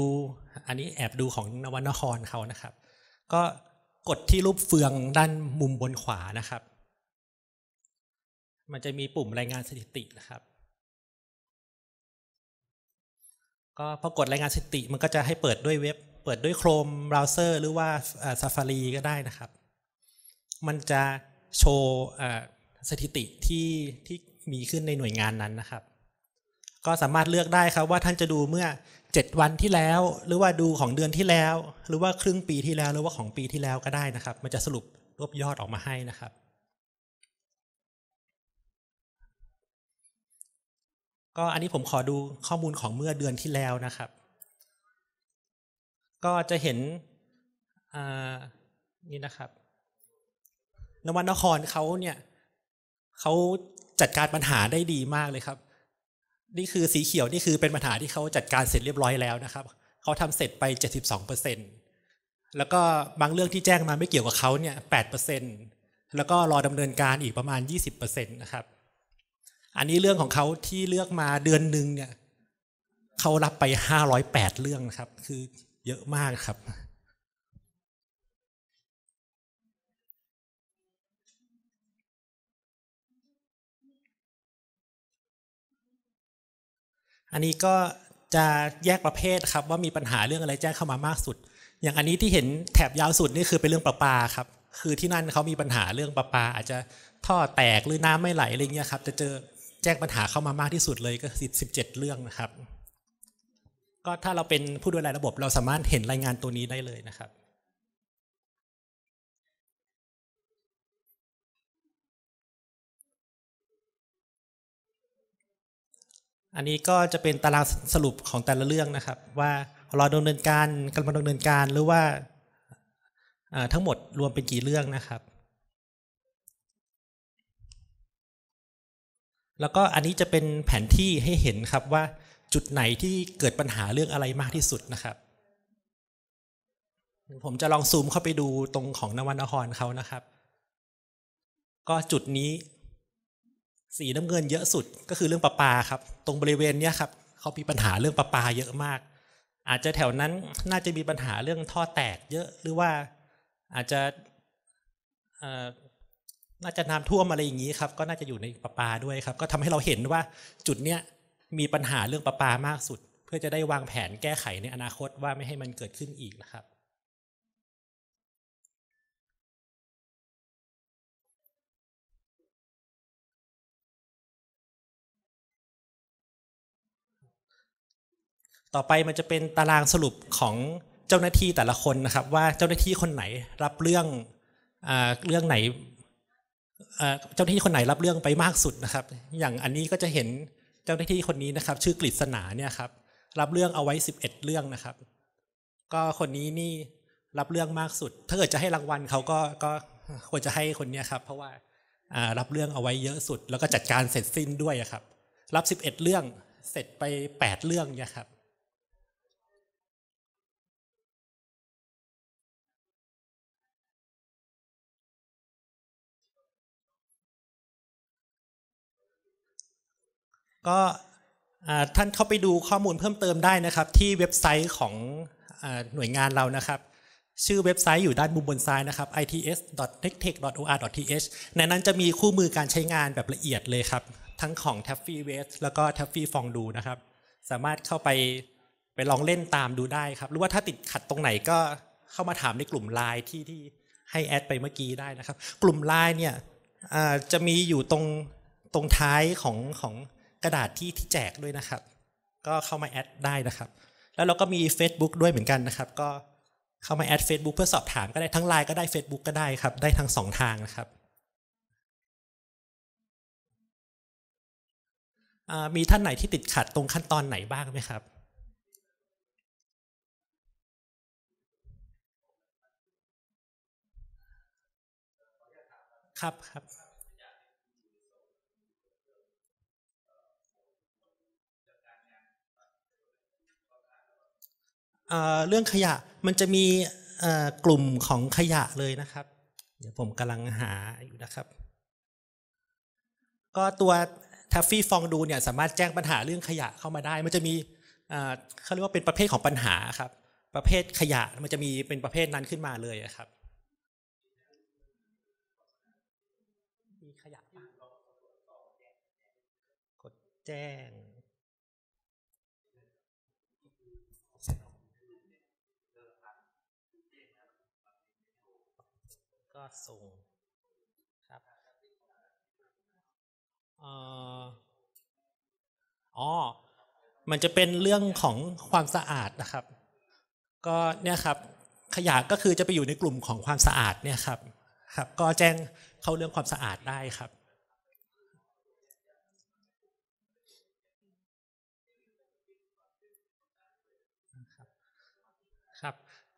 อันนี้แอบดูของนวนครเขานะครับก็กดที่รูปเฟืองด้านมุมบนขวานะครับมันจะมีปุ่มรายงานสถิตินะครับก็พอกดรายงานสถิติมันก็จะให้เปิดด้วยเว็บเปิดด้วย Chrome เบราว์เซอร์หรือว่า Safari ก็ได้นะครับมันจะโชว์สถิติที่มีขึ้นในหน่วยงานนั้นนะครับก็สามารถเลือกได้ครับว่าท่านจะดูเมื่อ7วันที่แล้วหรือว่าดูของเดือนที่แล้วหรือว่าครึ่งปีที่แล้วหรือว่าของปีที่แล้วก็ได้นะครับมันจะสรุปรวบยอดออกมาให้นะครับก็อันนี้ผมขอดูข้อมูลของเมื่อเดือนที่แล้วนะครับก็จะเห็นนี่นะครับนวนครเขาเนี่ยเขาจัดการปัญหาได้ดีมากเลยครับนี่คือสีเขียวนี่คือเป็นปัญหาที่เขาจัดการเสร็จเรียบร้อยแล้วนะครับเขาทำเสร็จไป 72% แล้วก็บางเรื่องที่แจ้งมาไม่เกี่ยวกับเขาเนี่ย 8% แล้วก็รอดำเนินการอีกประมาณ 20% นะครับอันนี้เรื่องของเขาที่เลือกมาเดือนหนึ่งเนี่ยเขารับไป508เรื่องนะครับคือเยอะมากครับอันนี้ก็จะแยกประเภทครับว่ามีปัญหาเรื่องอะไรแจ้งเข้ามามากสุดอย่างอันนี้ที่เห็นแถบยาวสุดนี่คือเป็นเรื่องประปาครับคือที่นั่นเขามีปัญหาเรื่องประปาอาจจะท่อแตกหรือน้ำไม่ไหลอะไรเงี้ยครับจะเจอแจ้งปัญหาเข้ามามากที่สุดเลยก็17เรื่องนะครับก็ถ้าเราเป็นผู้ดูแลระบบเราสามารถเห็นรายงานตัวนี้ได้เลยนะครับอันนี้ก็จะเป็นตารางสรุปของแต่ละเรื่องนะครับว่ารอดำเนินการกำลังดำเนินการหรือว่าทั้งหมดรวมเป็นกี่เรื่องนะครับแล้วก็อันนี้จะเป็นแผนที่ให้เห็นครับว่าจุดไหนที่เกิดปัญหาเรื่องอะไรมากที่สุดนะครับผมจะลองซูมเข้าไปดูตรงของนวนครเขานะครับก็จุดนี้สีน้ำเงินเยอะสุดก็คือเรื่องประปาครับตรงบริเวณนี้ครับเขามีปัญหาเรื่องประปาเยอะมากอาจจะแถวนั้นน่าจะมีปัญหาเรื่องท่อแตกเยอะหรือว่าอาจจะน่าจะน้ำท่วมอะไรอย่างนี้ครับก็น่าจะอยู่ในประปาด้วยครับก็ทำให้เราเห็นว่าจุดเนี้ยมีปัญหาเรื่องประปามากสุดเพื่อจะได้วางแผนแก้ไขในอนาคตว่าไม่ให้มันเกิดขึ้นอีกนะครับต่อไปมันจะเป็นตารางสรุปของเจ้าหน้าที่แต่ละคนนะครับว่าเจ้าหน้าที่คนไหนรับเรื่องไหนเจ้าหน้าที่คนไหนรับเรื่องไปมากสุดนะครับอย่างอันนี้ก็จะเห็นเจ้าหน้าที่คนนี้นะครับชื่อกฤษณาเนี่ยครับรับเรื่องเอาไว้11เรื่องนะครับก็คนนี้นี่รับเรื่องมากสุดถ้าเกิดจะให้รางวัลเขาก็ควรจะให้คนนี้ครับเพราะว่ารับเรื่องเอาไว้เยอะสุดแล้วก็จัดการเสร็จสิ้นด้วยครับรับ11เรื่องเสร็จไป8เรื่องเนี่ยครับก็ท่านเข้าไปดูข้อมูลเพิ่มเติมได้นะครับที่เว็บไซต์ของหน่วยงานเรานะครับชื่อเว็บไซต์อยู่ด้านมุมบนซ้ายนะครับ its.tech.or.th ในนั้นจะมีคู่มือการใช้งานแบบละเอียดเลยครับทั้งของ Traffy Waste แล้วก็ Traffy Fondue นะครับสามารถเข้าไปลองเล่นตามดูได้ครับหรือว่าถ้าติดขัดตรงไหนก็เข้ามาถามในกลุ่ม LINE ที่ให้แอดไปเมื่อกี้ได้นะครับกลุ่ม LINE เนี่ยจะมีอยู่ตรงท้ายของกระดาษที่แจกด้วยนะครับก็เข้ามาแอดได้นะครับแล้วเราก็มี Facebook ด้วยเหมือนกันนะครับก็เข้ามาแอด Facebook เพื่อสอบถามก็ได้ทั้ง LINE ก็ได้ Facebook ก็ได้ครับได้ทั้ง2ทางนะครับ มีท่านไหนที่ติดขัดตรงขั้นตอนไหนบ้างไหมครับครับครับเรื่องขยะมันจะมีกลุ่มของขยะเลยนะครับเดี๋ยวผมกำลังหาอยู่นะครับก็ตัว Traffy Fondue เนี่ยสามารถแจ้งปัญหาเรื่องขยะเข้ามาได้มันจะมีเขาเรียกว่าเป็นประเภทของปัญหาครับประเภทขยะมันจะมีเป็นประเภทนั้นขึ้นมาเลยครับมีขยะกดแจ้งก็ส่งครับมันจะเป็นเรื่องของความสะอาดนะครับก็เนี่ยครับขยะก็คือจะไปอยู่ในกลุ่มของความสะอาดเนี่ยครับครับก็แจ้งเข้าเรื่องความสะอาดได้ครับ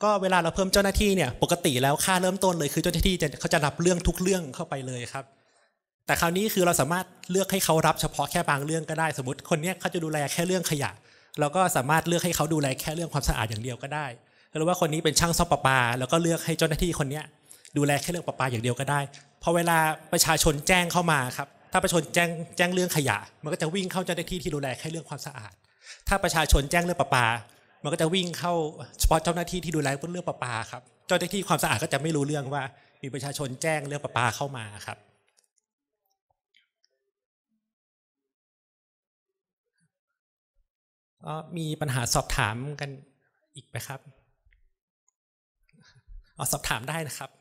ก็เวลาเราเพิ่มเจ้าหน้าที่เนี่ยปกติแล้วค่าเริ่มต้นเลยคือเจ้าหน้าที่เขาจะรับเรื่องทุกเรื่องเข้าไปเลยครับแต่คราวนี้คือเราสามารถเลือกให้เขารับเฉพาะแค่บางเรื่องก็ได้สมมติคนนี้เขาจะดูแลแค่เรื่องขยะเราก็สามารถเลือกให้เขาดูแลแค่เรื่องความสะอาดอย่างเดียวก็ได้หรือว่าคนนี้เป็นช่างซ่อมประปาแล้วก็เลือกให้เจ้าหน้าที่คนนี้ดูแลแค่เรื่องประปาอย่างเดียวก็ได้พอเวลาประชาชนแจ้งเข้ามาครับถ้าประชาชนแจ้งเรื่องขยะมันก็จะวิ่งเข้าเจ้าหน้าที่ที่ดูแลแค่เรื่องความสะอาดถ้าประชาชนแจ้งเรื่องประปามันก็จะวิ่งเข้าเฉพาะเจ้าหน้าที่ที่ดูแลเรื่องประปาครับเจ้าหน้าที่ความสะอาดก็จะไม่รู้เรื่องว่ามีประชาชนแจ้งเรื่องประปาเข้ามาครับมีปัญหาสอบถามกันอีกไหมครับสอบถามได้นะครับ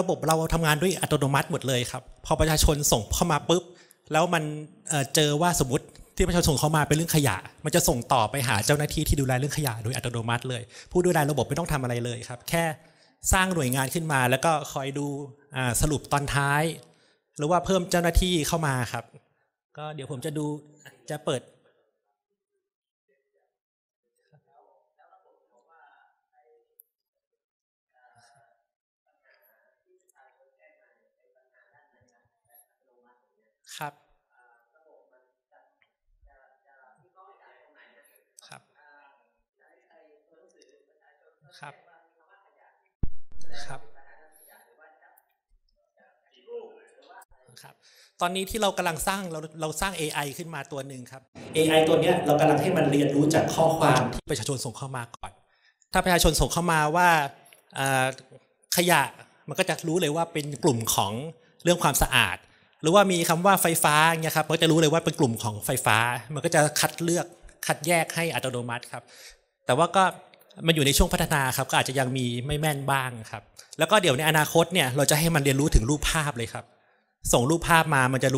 ระบบเราทำงานด้วยอัตโนมัติหมดเลยครับพอประชาชนส่งเข้ามาปุ๊บแล้วมันเจอว่าสมมติที่ประชาชนเข้ามาเป็นเรื่องขยะมันจะส่งต่อไปหาเจ้าหน้าที่ที่ดูแลเรื่องขยะโดยอัตโนมัติเลยผู้ดูแลระบบไม่ต้องทำอะไรเลยครับแค่สร้างหน่วยงานขึ้นมาแล้วก็คอยดูสรุปตอนท้ายหรือว่าเพิ่มเจ้าหน้าที่เข้ามาครับก็เดี๋ยวผมจะดูจะเปิดครับครับครับครับตอนนี้ที่เรากำลังสร้างเราสร้าง AI ขึ้นมาตัวหนึ่งครับ AI ตัวนี้เรากำลังให้มันเรียนรู้จากข้อความที่ประชาชนส่งเข้ามาก่อนถ้าประชาชนส่งเข้ามาว่าขยะมันก็จะรู้เลยว่าเป็นกลุ่มของเรื่องความสะอาดหรือว่ามีคำว่าไฟฟ้าเงี้ยครับก็จะรู้เลยว่าเป็นกลุ่มของไฟฟ้ามันก็จะคัดแยกให้อัตโนมัติครับแต่ว่าก็มันอยู่ในช่วงพัฒนาครับก็อาจจะยังมีไม่แม่นบ้างครับแล้วก็เดี๋ยวในอนาคตเนี่ยเราจะให้มันเรียนรู้ถึงรูปภาพเลยครับส่งรูปภาพมามันจะ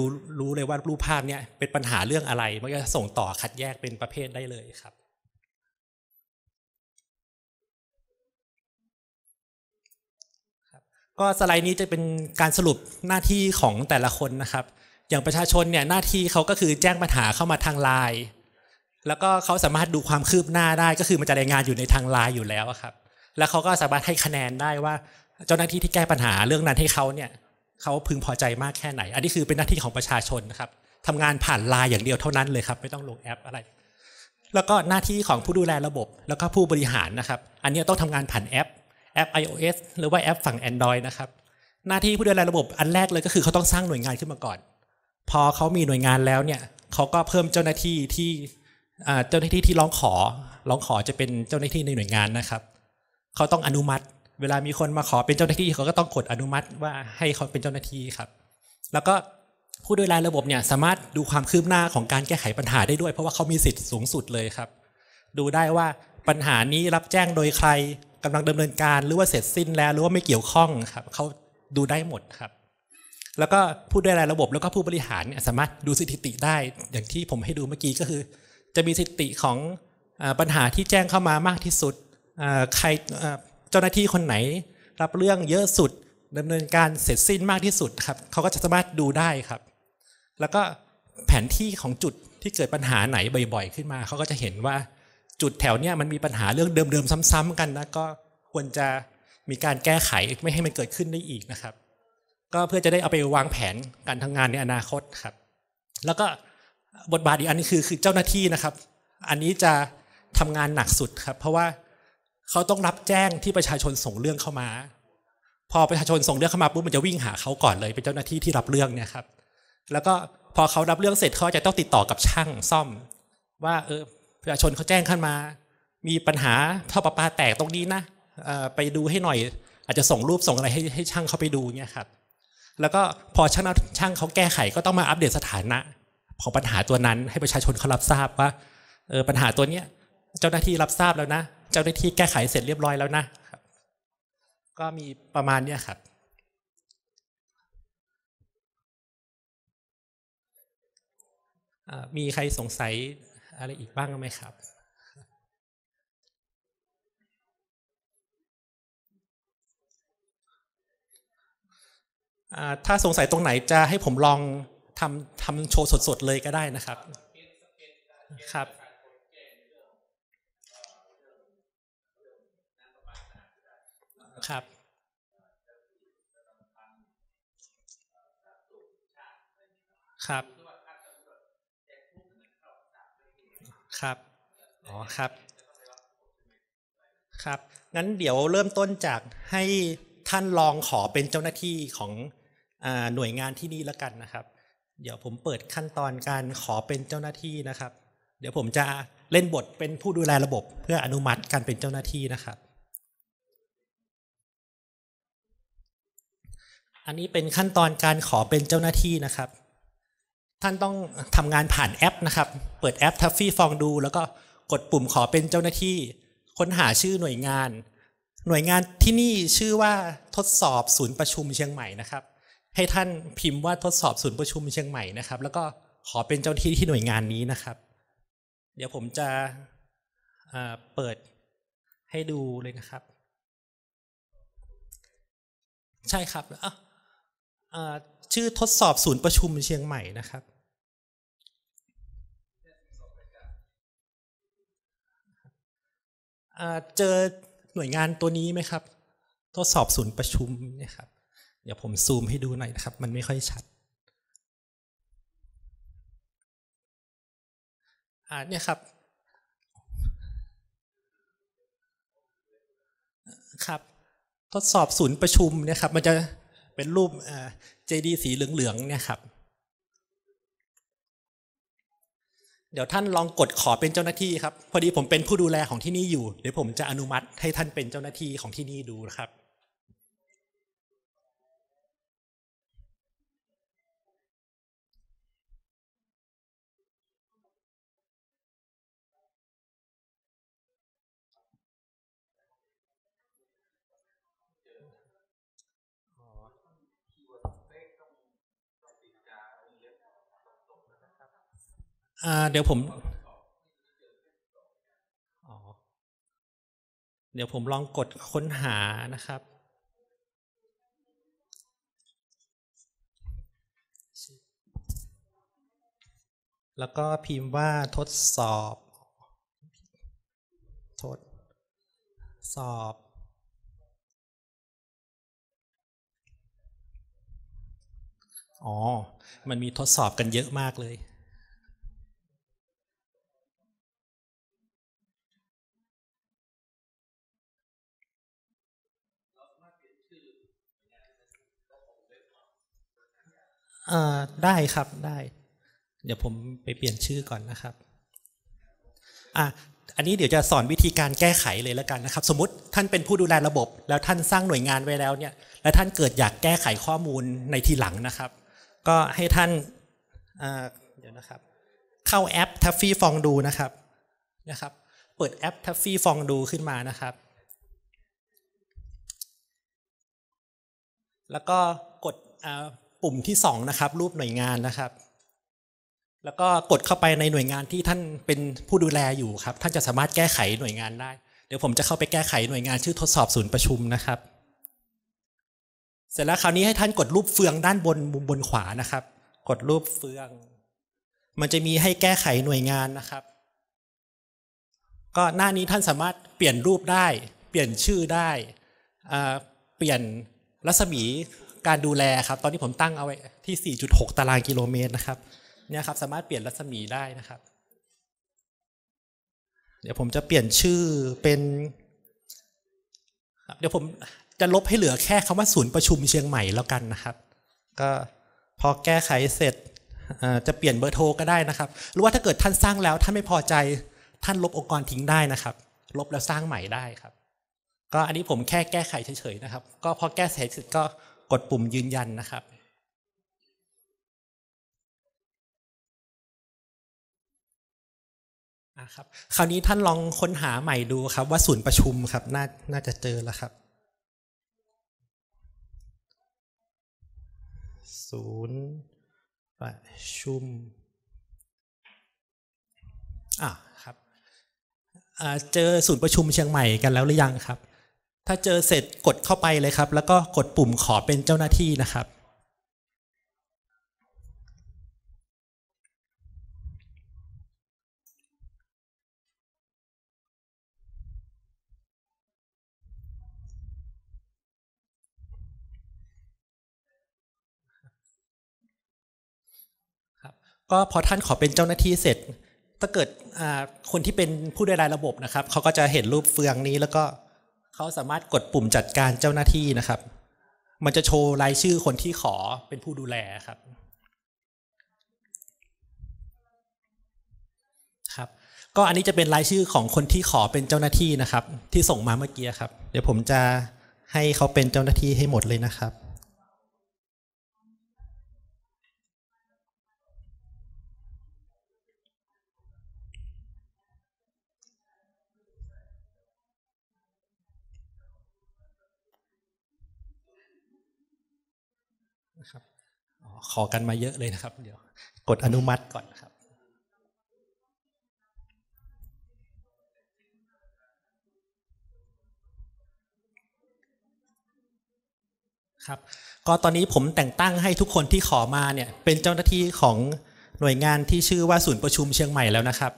รู้เลยว่ารูปภาพเนี่ยเป็นปัญหาเรื่องอะไรมันก็ส่งต่อคัดแยกเป็นประเภทได้เลยครับก็สไลด์นี้จะเป็นการสรุปหน้าที่ของแต่ละคนนะครับอย่างประชาชนเนี่ยหน้าที่เขาก็คือแจ้งปัญหาเข้ามาทางไลน์แล้วก็เขาสามารถดูความคืบหน้าได้ก็คือมันจะรายงานอยู่ในทางไลน์อยู่แล้วครับแล้วเขาก็สามารถให้คะแนนได้ว่าเจ้าหน้าที่ที่แก้ปัญหาเรื่องนั้นให้เขาเนี่ยเขาพึงพอใจมากแค่ไหนอันนี้คือเป็นหน้าที่ของประชาชนนะครับทำงานผ่านไลน์อย่างเดียวเท่านั้นเลยครับไม่ต้องลงแอปอะไรแล้วก็หน้าที่ของผู้ดูแลระบบแล้วก็ผู้บริหารนะครับอันนี้ต้องทำงานผ่านแอป iOS หรือว่าแอปฝั่ง Android นะครับหน้าที่ผู้ดูแลระบบอันแรกเลยก็คือเขาต้องสร้างหน่วยงานขึ้นมาก่อนพอเขามีหน่วยงานแล้วเนี่ยเขาก็เพิ่มเจ้าหน้าที่ที่ร้องขอจะเป็นเจ้าหน้าที่ในหน่วยงานนะครับเขาต้องอนุมัติเวลามีคนมาขอเป็นเจ้าหน้าที่เขาก็ต้องกดอนุมัติว่าให้เขาเป็นเจ้าหน้าที่ครับแล้วก็ผู้ดูแลระบบเนี่ยสามารถดูความคืบหน้าของการแก้ไขปัญหาได้ด้วยเพราะว่าเขามีสิทธิ์สูงสุดเลยครับดูได้ว่าปัญหานี้รับแจ้งโดยใครกำลังดำเนินการหรือว่าเสร็จสิ้นแล้วหรือว่าไม่เกี่ยวข้องครับเขาดูได้หมดครับ แล้วก็ผู้ดูแลระบบแล้วก็ผู้บริหารสามารถดูสถิติได้อย่างที่ผมให้ดูเมื่อกี้ก็คือจะมีสถิติของปัญหาที่แจ้งเข้ามามากที่สุดใครเจ้าหน้าที่คนไหนรับเรื่องเยอะสุดดำเนินการเสร็จสิ้นมากที่สุดครับเขาก็จะสามารถดูได้ครับแล้วก็แผนที่ของจุดที่เกิดปัญหาไหนบ่อยๆขึ้นมาเขาก็จะเห็นว่าจุดแถวเนี้ยมันมีปัญหาเรื่องเดิมๆซ้ำๆกันนะก็ควรจะมีการแก้ไขไม่ให้มันเกิดขึ้นได้อีกนะครับก็เพื่อจะได้เอาไปวางแผนการทำงานในอนาคตครับแล้วก็บทบาทอีกอันนี้คือเจ้าหน้าที่นะครับอันนี้จะทำงานหนักสุดครับเพราะว่าเขาต้องรับแจ้งที่ประชาชนส่งเรื่องเข้ามาพอประชาชนส่งเรื่องเข้ามาปุ๊บมันจะวิ่งหาเขาก่อนเลยเป็นเจ้าหน้าที่ที่รับเรื่องเนี่ยครับแล้วก็พอเขารับเรื่องเสร็จเขาจะต้องติดต่อกับช่างซ่อมว่าประชาชนเขาแจ้งขึ้นมามีปัญหาท่อประปาแตกตรงนี้นะไปดูให้หน่อยอาจจะส่งรูปส่งอะไรให้ช่างเขาไปดูเนี่ยครับแล้วก็พอช่างเขาแก้ไขก็ต้องมาอัปเดตสถานะของปัญหาตัวนั้นให้ประชาชนเขารับทราบว่าปัญหาตัวเนี้ยเจ้าหน้าที่รับทราบแล้วนะเจ้าหน้าที่แก้ไขเสร็จเรียบร้อยแล้วนะก็มีประมาณเนี้ยครับมีใครสงสัยอะไรอีกบ้างไหมครับถ้าสงสัยตรงไหนจะให้ผมลองทำโชว์สดๆเลยก็ได้นะครับครับครับครับครับอ๋อครับครับงั้นเดี๋ยวเริ่มต้นจากให้ท่านลองขอเป็นเจ้าหน้าที่ของหน่วยงานที่นี่แล้วกันนะครับเดี๋ยวผมเปิดขั้นตอนการขอเป็นเจ้าหน้าที่นะครับเดี๋ยวผมจะเล่นบทเป็นผู้ดูแลระบบเพื่ออนุมัติการเป็นเจ้าหน้าที่นะครับอันนี้เป็นขั้นตอนการขอเป็นเจ้าหน้าที่นะครับท่านต้องทำงานผ่านแอปนะครับเปิดแอป Traffy Fondue แล้วก็กดปุ่มขอเป็นเจ้าหน้าที่ค้นหาชื่อหน่วยงานที่นี่ชื่อว่าทดสอบศูนย์ประชุมเชียงใหม่นะครับให้ท่านพิมพ์ว่าทดสอบศูนย์ประชุมเชียงใหม่นะครับแล้วก็ขอเป็นเจ้าหน้าที่ที่หน่วยงานนี้นะครับเดี๋ยวผมจะเปิดให้ดูเลยนะครับใช่ครับชื่อทดสอบศูนย์ประชุมเชียงใหม่นะครับเจอหน่วยงานตัวนี้ไหมครับทดสอบศูนย์ประชุมเนี่ยครับเดี๋ยวผมซูมให้ดูหน่อยนะครับมันไม่ค่อยชัดเนี่ยครับครับทดสอบศูนย์ประชุมเนี่ยครับมันจะเป็นรูปเจดีสีเหลืองๆเนี่ยครับเดี๋ยวท่านลองกดขอเป็นเจ้าหน้าที่ครับพอดีผมเป็นผู้ดูแลของที่นี่อยู่เดี๋ยวผมจะอนุมัติให้ท่านเป็นเจ้าหน้าที่ของที่นี่ดูนะครับเดี๋ยวผมลองกดค้นหานะครับแล้วก็พิมพ์ว่าทดสอบอ๋อมันมีทดสอบกันเยอะมากเลยได้ครับได้เดี๋ยวผมไปเปลี่ยนชื่อก่อนนะครับอันนี้เดี๋ยวจะสอนวิธีการแก้ไขเลยแล้วกันนะครับสมมติท่านเป็นผู้ดูแลระบบแล้วท่านสร้างหน่วยงานไว้แล้วเนี่ยแล้วท่านเกิดอยากแก้ไขข้อมูลในทีหลังนะครับก็ให้ท่านเดี๋ยวนะครับเข้าแอป Traffy Fondue นะครับเปิดแอป Traffy Fondue ขึ้นมานะครับแล้วก็กด ปุ่มที่2นะครับรูปหน่วยงานนะครับแล้วก็กดเข้าไปในหน่วยงานที่ท่านเป็นผู้ดูแลอยู่ครับท่านจะสามารถแก้ไขหน่วยงานได้เดี๋ยวผมจะเข้าไปแก้ไขหน่วยงานชื่อทดสอบศูนย์ประชุมนะครับเสร็จแล้วคราวนี้ให้ท่านกดรูปเฟืองด้านบนมุมบนขวานะครับกดรูปเฟืองมันจะมีให้แก้ไขหน่วยงานนะครับก็หน้านี้ท่านสามารถเปลี่ยนรูปได้เปลี่ยนชื่อได้เปลี่ยนรัศมีการดูแลครับตอนนี้ผมตั้งเอาไว้ที่ 4.6 ตารางกิโลเมตรนะครับเนี่ยครับสามารถเปลี่ยนรัศมีได้นะครับเดี๋ยวผมจะเปลี่ยนชื่อเป็นเดี๋ยวผมจะลบให้เหลือแค่คำว่าศูนย์ประชุมเชียงใหม่แล้วกันนะครับก็พอแก้ไขเสร็จจะเปลี่ยนเบอร์โทรก็ได้นะครับหรือว่าถ้าเกิดท่านสร้างแล้วท่านไม่พอใจท่านลบองค์กรทิ้งได้นะครับลบแล้วสร้างใหม่ได้ครับก็อันนี้ผมแค่แก้ไขเฉยๆนะครับก็พอแก้เสร็จก็กดปุ่มยืนยันนะครับครับคราวนี้ท่านลองค้นหาใหม่ดูครับว่าศูนย์ประชุมครับน่าจะเจอแล้วครับศูนย์ประชุมครับเจอศูนย์ประชุมเชียงใหม่กันแล้วหรือยังครับถ้าเจอเสร็จกดเข้าไปเลยครับแล้วก็กดปุ่มขอเป็นเจ้าหน้าที่นะครับก็พอท่านขอเป็นเจ้าหน้าที่เสร็จถ้าเกิดคนที่เป็นผู้ดูแลระบบนะครับเขาก็จะเห็นรูปเฟืองนี้แล้วก็เขาสามารถกดปุ่มจัดการเจ้าหน้าที่นะครับมันจะโชว์รายชื่อคนที่ขอเป็นผู้ดูแลครับก็อันนี้จะเป็นรายชื่อของคนที่ขอเป็นเจ้าหน้าที่นะครับที่ส่งมาเมื่อกี้ครับเดี๋ยวผมจะให้เขาเป็นเจ้าหน้าที่ให้หมดเลยนะครับขอกันมาเยอะเลยนะครับเดี๋ยวกดอนุมัติก่อนนะครับครับก็ตอนนี้ผมแต่งตั้งให้ทุกคนที่ขอมาเนี่ยเป็นเจ้าหน้าที่ของหน่วยงานที่ชื่อว่าศูนย์ประชุมเชียงใหม่แล้วนะครับ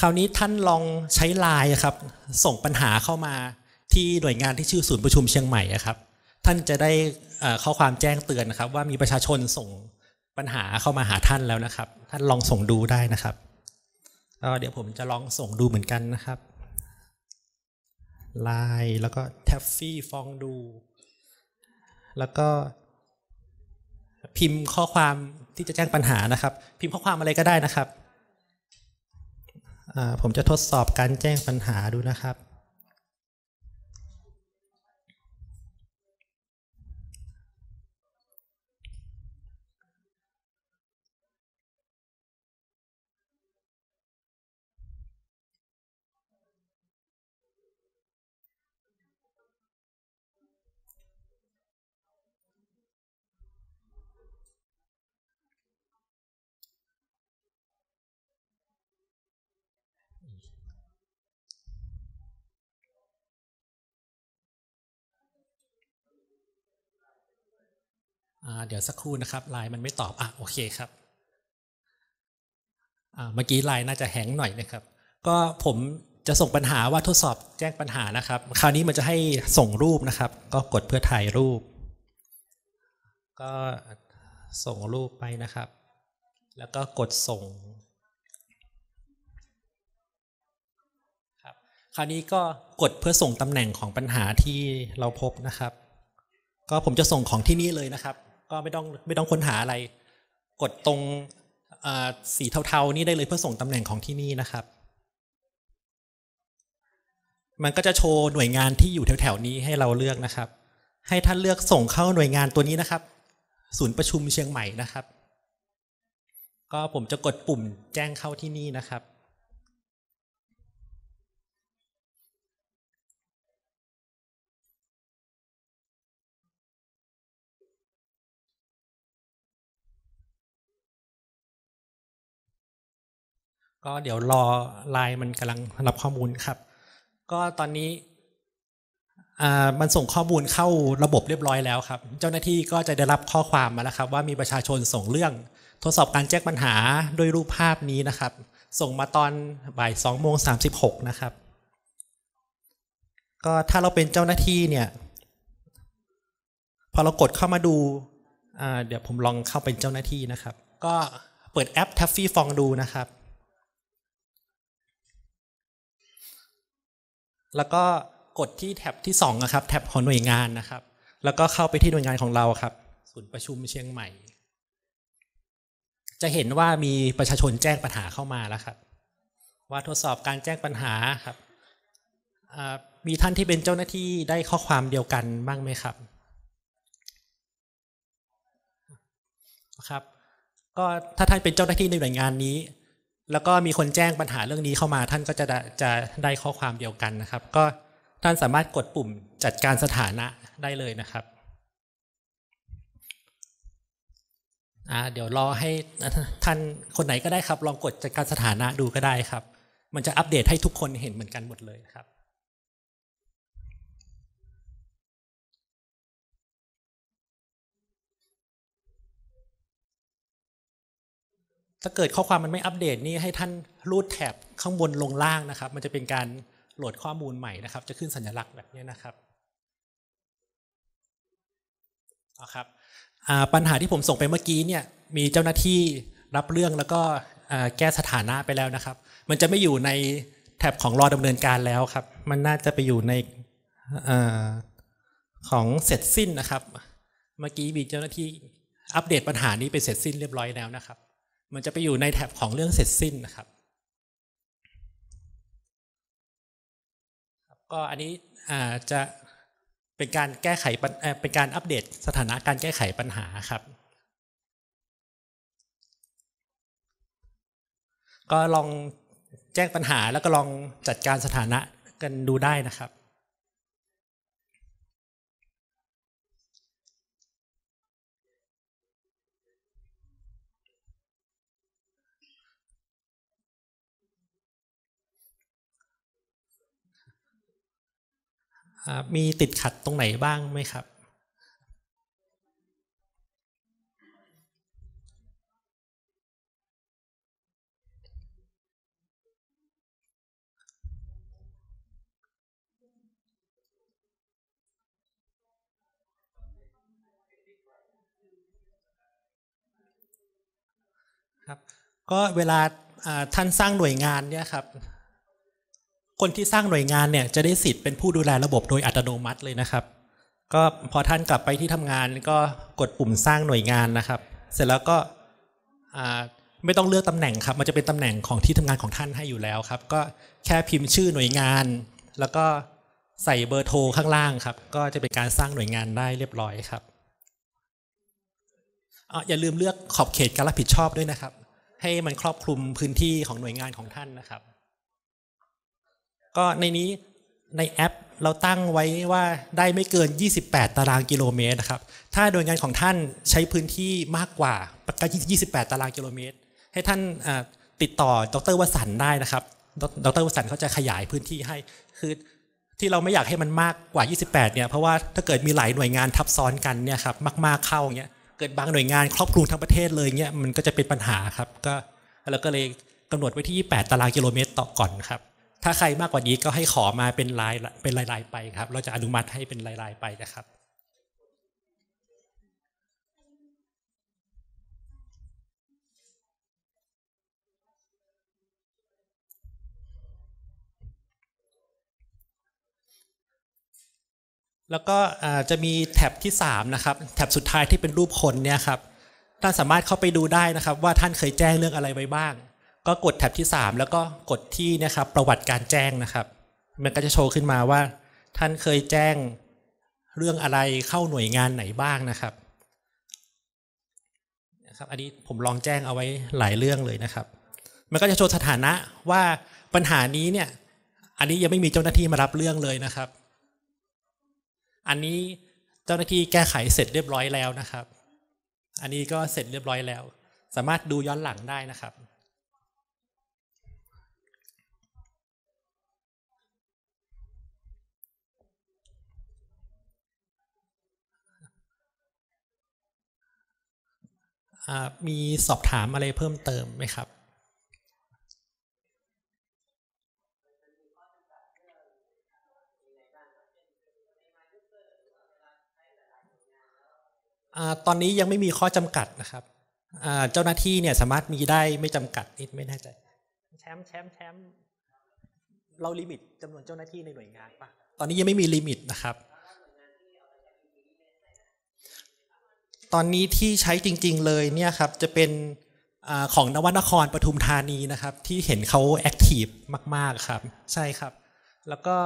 คราวนี้ท่านลองใช้ไลน์ครับส่งปัญหาเข้ามาที่หน่วยงานที่ชื่อศูนย์ประชุมเชียงใหม่ครับท่านจะได้ข้อความแจ้งเตือนนะครับว่ามีประชาชนส่งปัญหาเข้ามาหาท่านแล้วนะครับท่านลองส่งดูได้นะครับเดี๋ยวผมจะลองส่งดูเหมือนกันนะครับไลน์แล้วก็ Traffy Fondue แล้วก็พิมพ์ข้อความที่จะแจ้งปัญหานะครับพิมพ์ข้อความอะไรก็ได้นะครับผมจะทดสอบการแจ้งปัญหาดูนะครับเดี๋ยวสักครู่นะครับไลน์มันไม่ตอบโอเคครับเมื่อกี้ไลน์น่าจะแฮงก์หน่อยนะครับก็ผมจะส่งปัญหาว่าทดสอบแจ้งปัญหานะครับคราวนี้มันจะให้ส่งรูปนะครับก็กดเพื่อถ่ายรูปก็ส่งรูปไปนะครับแล้วก็กดส่งครับคราวนี้ก็กดเพื่อส่งตำแหน่งของปัญหาที่เราพบนะครับก็ผมจะส่งของที่นี่เลยนะครับก็ไม่ต้องค้นหาอะไรกดตรงสีเทาๆนี้ได้เลยเพื่อส่งตำแหน่งของที่นี่นะครับมันก็จะโชว์หน่วยงานที่อยู่แถวๆนี้ให้เราเลือกนะครับให้ท่านเลือกส่งเข้าหน่วยงานตัวนี้นะครับศูนย์ประชุมเชียงใหม่นะครับ ก็ผมจะกดปุ่มแจ้งเข้าที่นี่นะครับก็เดี๋ยวรอไลน์มันกำลังรับข้อมูลครับก็ตอนนี้มันส่งข้อมูลเข้าระบบเรียบร้อยแล้วครับเจ้าหน้าที่ก็จะได้รับข้อความมาแล้วครับว่ามีประชาชนส่งเรื่องทดสอบการแจ้งปัญหาด้วยรูปภาพนี้นะครับส่งมาตอนบ่าย 14:36 นะครับก็ถ้าเราเป็นเจ้าหน้าที่เนี่ยพอเรากดเข้ามาดูเดี๋ยวผมลองเข้าเป็นเจ้าหน้าที่นะครับก็เปิดแอป Traffy Fondue นะครับแล้วก็กดที่แท็บที่2นะครับแท็บของหน่วยงานนะครับแล้วก็เข้าไปที่หน่วยงานของเราครับศูนย์ประชุมเชียงใหม่จะเห็นว่ามีประชาชนแจ้งปัญหาเข้ามาแล้วครับว่าทดสอบการแจ้งปัญหาครับมีท่านที่เป็นเจ้าหน้าที่ได้ข้อความเดียวกันบ้างไหมครับครับก็ถ้าท่านเป็นเจ้าหน้าที่ในหน่วยงานนี้แล้วก็มีคนแจ้งปัญหาเรื่องนี้เข้ามาท่านก็จะได้ข้อความเดียวกันนะครับก็ท่านสามารถกดปุ่มจัดการสถานะได้เลยนะครับเดี๋ยวรอให้ท่านคนไหนก็ได้ครับลองกดจัดการสถานะดูก็ได้ครับมันจะอัปเดตให้ทุกคนเห็นเหมือนกันหมดเลยครับถ้าเกิดข้อความมันไม่อัปเดตนี่ให้ท่านรูดแถบข้างบนลงล่างนะครับมันจะเป็นการโหลดข้อมูลใหม่นะครับจะขึ้นสัญลักษณ์แบบนี้นะครับครับปัญหาที่ผมส่งไปเมื่อกี้เนี่ยมีเจ้าหน้าที่รับเรื่องแล้วก็แก้สถานะไปแล้วนะครับมันจะไม่อยู่ในแถบของรอดำเนินการแล้วครับมันน่าจะไปอยู่ในของเสร็จสิ้นนะครับเมื่อกี้มีเจ้าหน้าที่อัปเดตปัญหานี้ไปเสร็จสิ้นเรียบร้อยแล้วนะครับมันจะไปอยู่ในแถบของเรื่องเสร็จสิ้นนะครับก็อันนี้จะเป็นการแก้ไขเป็นการอัปเดตสถานะการแก้ไขปัญหาครับก็ลองแจ้งปัญหาแล้วก็ลองจัดการสถานะกันดูได้นะครับมีติดขัดตรงไหนบ้างไหมครับครับก็เวลาท่านสร้างหน่วยงานเนี่ยครับคนที่สร้างหน่วยงานเนี่ยจะได้สิทธิ์เป็นผู้ดูแลระบบโดยอัตโนมัติเลยนะครับก็พอท่านกลับไปที่ทำงานก็กดปุ่มสร้างหน่วยงานนะครับเสร็จแล้วก็ไม่ต้องเลือกตำแหน่งครับมันจะเป็นตำแหน่งของที่ทำงานของท่านให้อยู่แล้วครับก็แค่พิมพ์ชื่อหน่วยงานแล้วก็ใส่เบอร์โทรข้างล่างครับก็จะเป็นการสร้างหน่วยงานได้เรียบร้อยครับอย่าลืมเลือกขอบเขตการรับผิดชอบด้วยนะครับให้มันครอบคลุมพื้นที่ของหน่วยงานของท่านนะครับก็ในนี้ในแอปเราตั้งไว้ว่าได้ไม่เกิน28ตารางกิโลเมตรนะครับถ้าหน่วยงานของท่านใช้พื้นที่มากกว่า28ตารางกิโลเมตรให้ท่านติดต่อดร.วสันต์ได้นะครับดร.วสันต์เขาจะขยายพื้นที่ให้คือที่เราไม่อยากให้มันมากกว่า28เนี่ยเพราะว่าถ้าเกิดมีหลายหน่วยงานทับซ้อนกันเนี่ยครับมากๆเข้าเงี้ยเกิดบางหน่วยงานครอบคลุมทั้งประเทศเลยเงี้ยมันก็จะเป็นปัญหาครับก็เราก็เลยกำหนดไว้ที่28ตารางกิโลเมตรต่อก่อนครับถ้าใครมากกว่านี้ก็ให้ขอมาเป็นรายไปครับเราจะอนุมัติให้เป็นรายไปนะครับแล้วก็จะมีแท็บที่3นะครับแท็บสุดท้ายที่เป็นรูปคนเนี่ยครับท่านสามารถเข้าไปดูได้นะครับว่าท่านเคยแจ้งเรื่องอะไรไว้บ้างก็กดแท็บที่3แล้วก็กดที่นะครับประวัติการแจ้งนะครับมันก็จะโชว์ขึ้นมาว่าท่านเคยแจ้งเรื่องอะไรเข้าหน่วยงานไหนบ้างนะครับ นะครับอันนี้ผมลองแจ้งเอาไว้หลายเรื่องเลยนะครับมันก็จะโชว์สถานะว่าปัญหานี้เนี่ยอันนี้ยังไม่มีเจ้าหน้าที่มารับเรื่องเลยนะครับอันนี้เจ้าหน้าที่แก้ไขเสร็จเรียบร้อยแล้วนะครับอันนี้ก็เสร็จเรียบร้อยแล้วสามารถดูย้อนหลังได้นะครับมีสอบถามอะไรเพิ่มเติมไหมครับตอนนี้ยังไม่มีข้อจำกัดนะครับเจ้าหน้าที่เนี่ยสามารถมีได้ไม่จำกัดนิดไม่แน่ใจแชมป์เราลิมิตจำนวนเจ้าหน้าที่ในหน่วยงานป่ะตอนนี้ยังไม่มีลิมิตนะครับตอนนี้ที่ใช้จริงๆเลยเนี่ยครับจะเป็นของนวนครปทุมธานีนะครับที่เห็นเขาแอคทีฟมากๆครับใช่ครับแล้วก็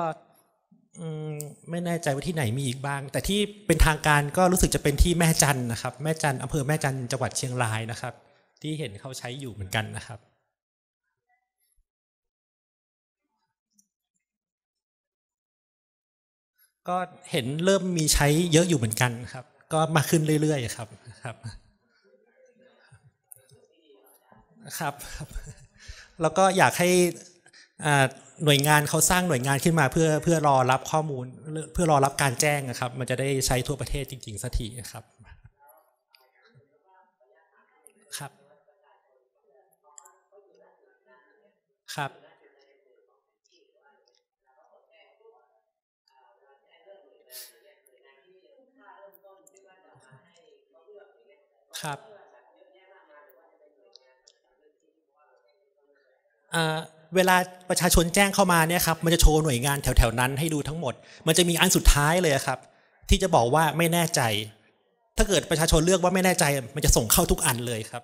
ไม่แน่ใจว่าที่ไหนมีอีกบ้างแต่ที่เป็นทางการก็รู้สึกจะเป็นที่แม่จันนะครับแม่จันอำเภอแม่จันจังหวัดเชียงรายนะครับที่เห็นเขาใช้อยู่เหมือนกันนะครับก็เห็นเริ่มมีใช้เยอะอยู่เหมือนกันครับก็มาขึ้นเรื่อยๆครับแล้วก็อยากให้หน่วยงานเขาสร้างหน่วยงานขึ้นมาเพื่อรอรับข้อมูลเพื่อรอรับการแจ้งนะครับมันจะได้ใช้ทั่วประเทศจริงๆสักทีนะครับครับครับครับเวลาประชาชนแจ้งเข้ามาเนี่ยครับมันจะโชว์หน่วยงานแถวๆนั้นให้ดูทั้งหมดมันจะมีอันสุดท้ายเลยครับที่จะบอกว่าไม่แน่ใจถ้าเกิดประชาชนเลือกว่าไม่แน่ใจมันจะส่งเข้าทุกอันเลยครับ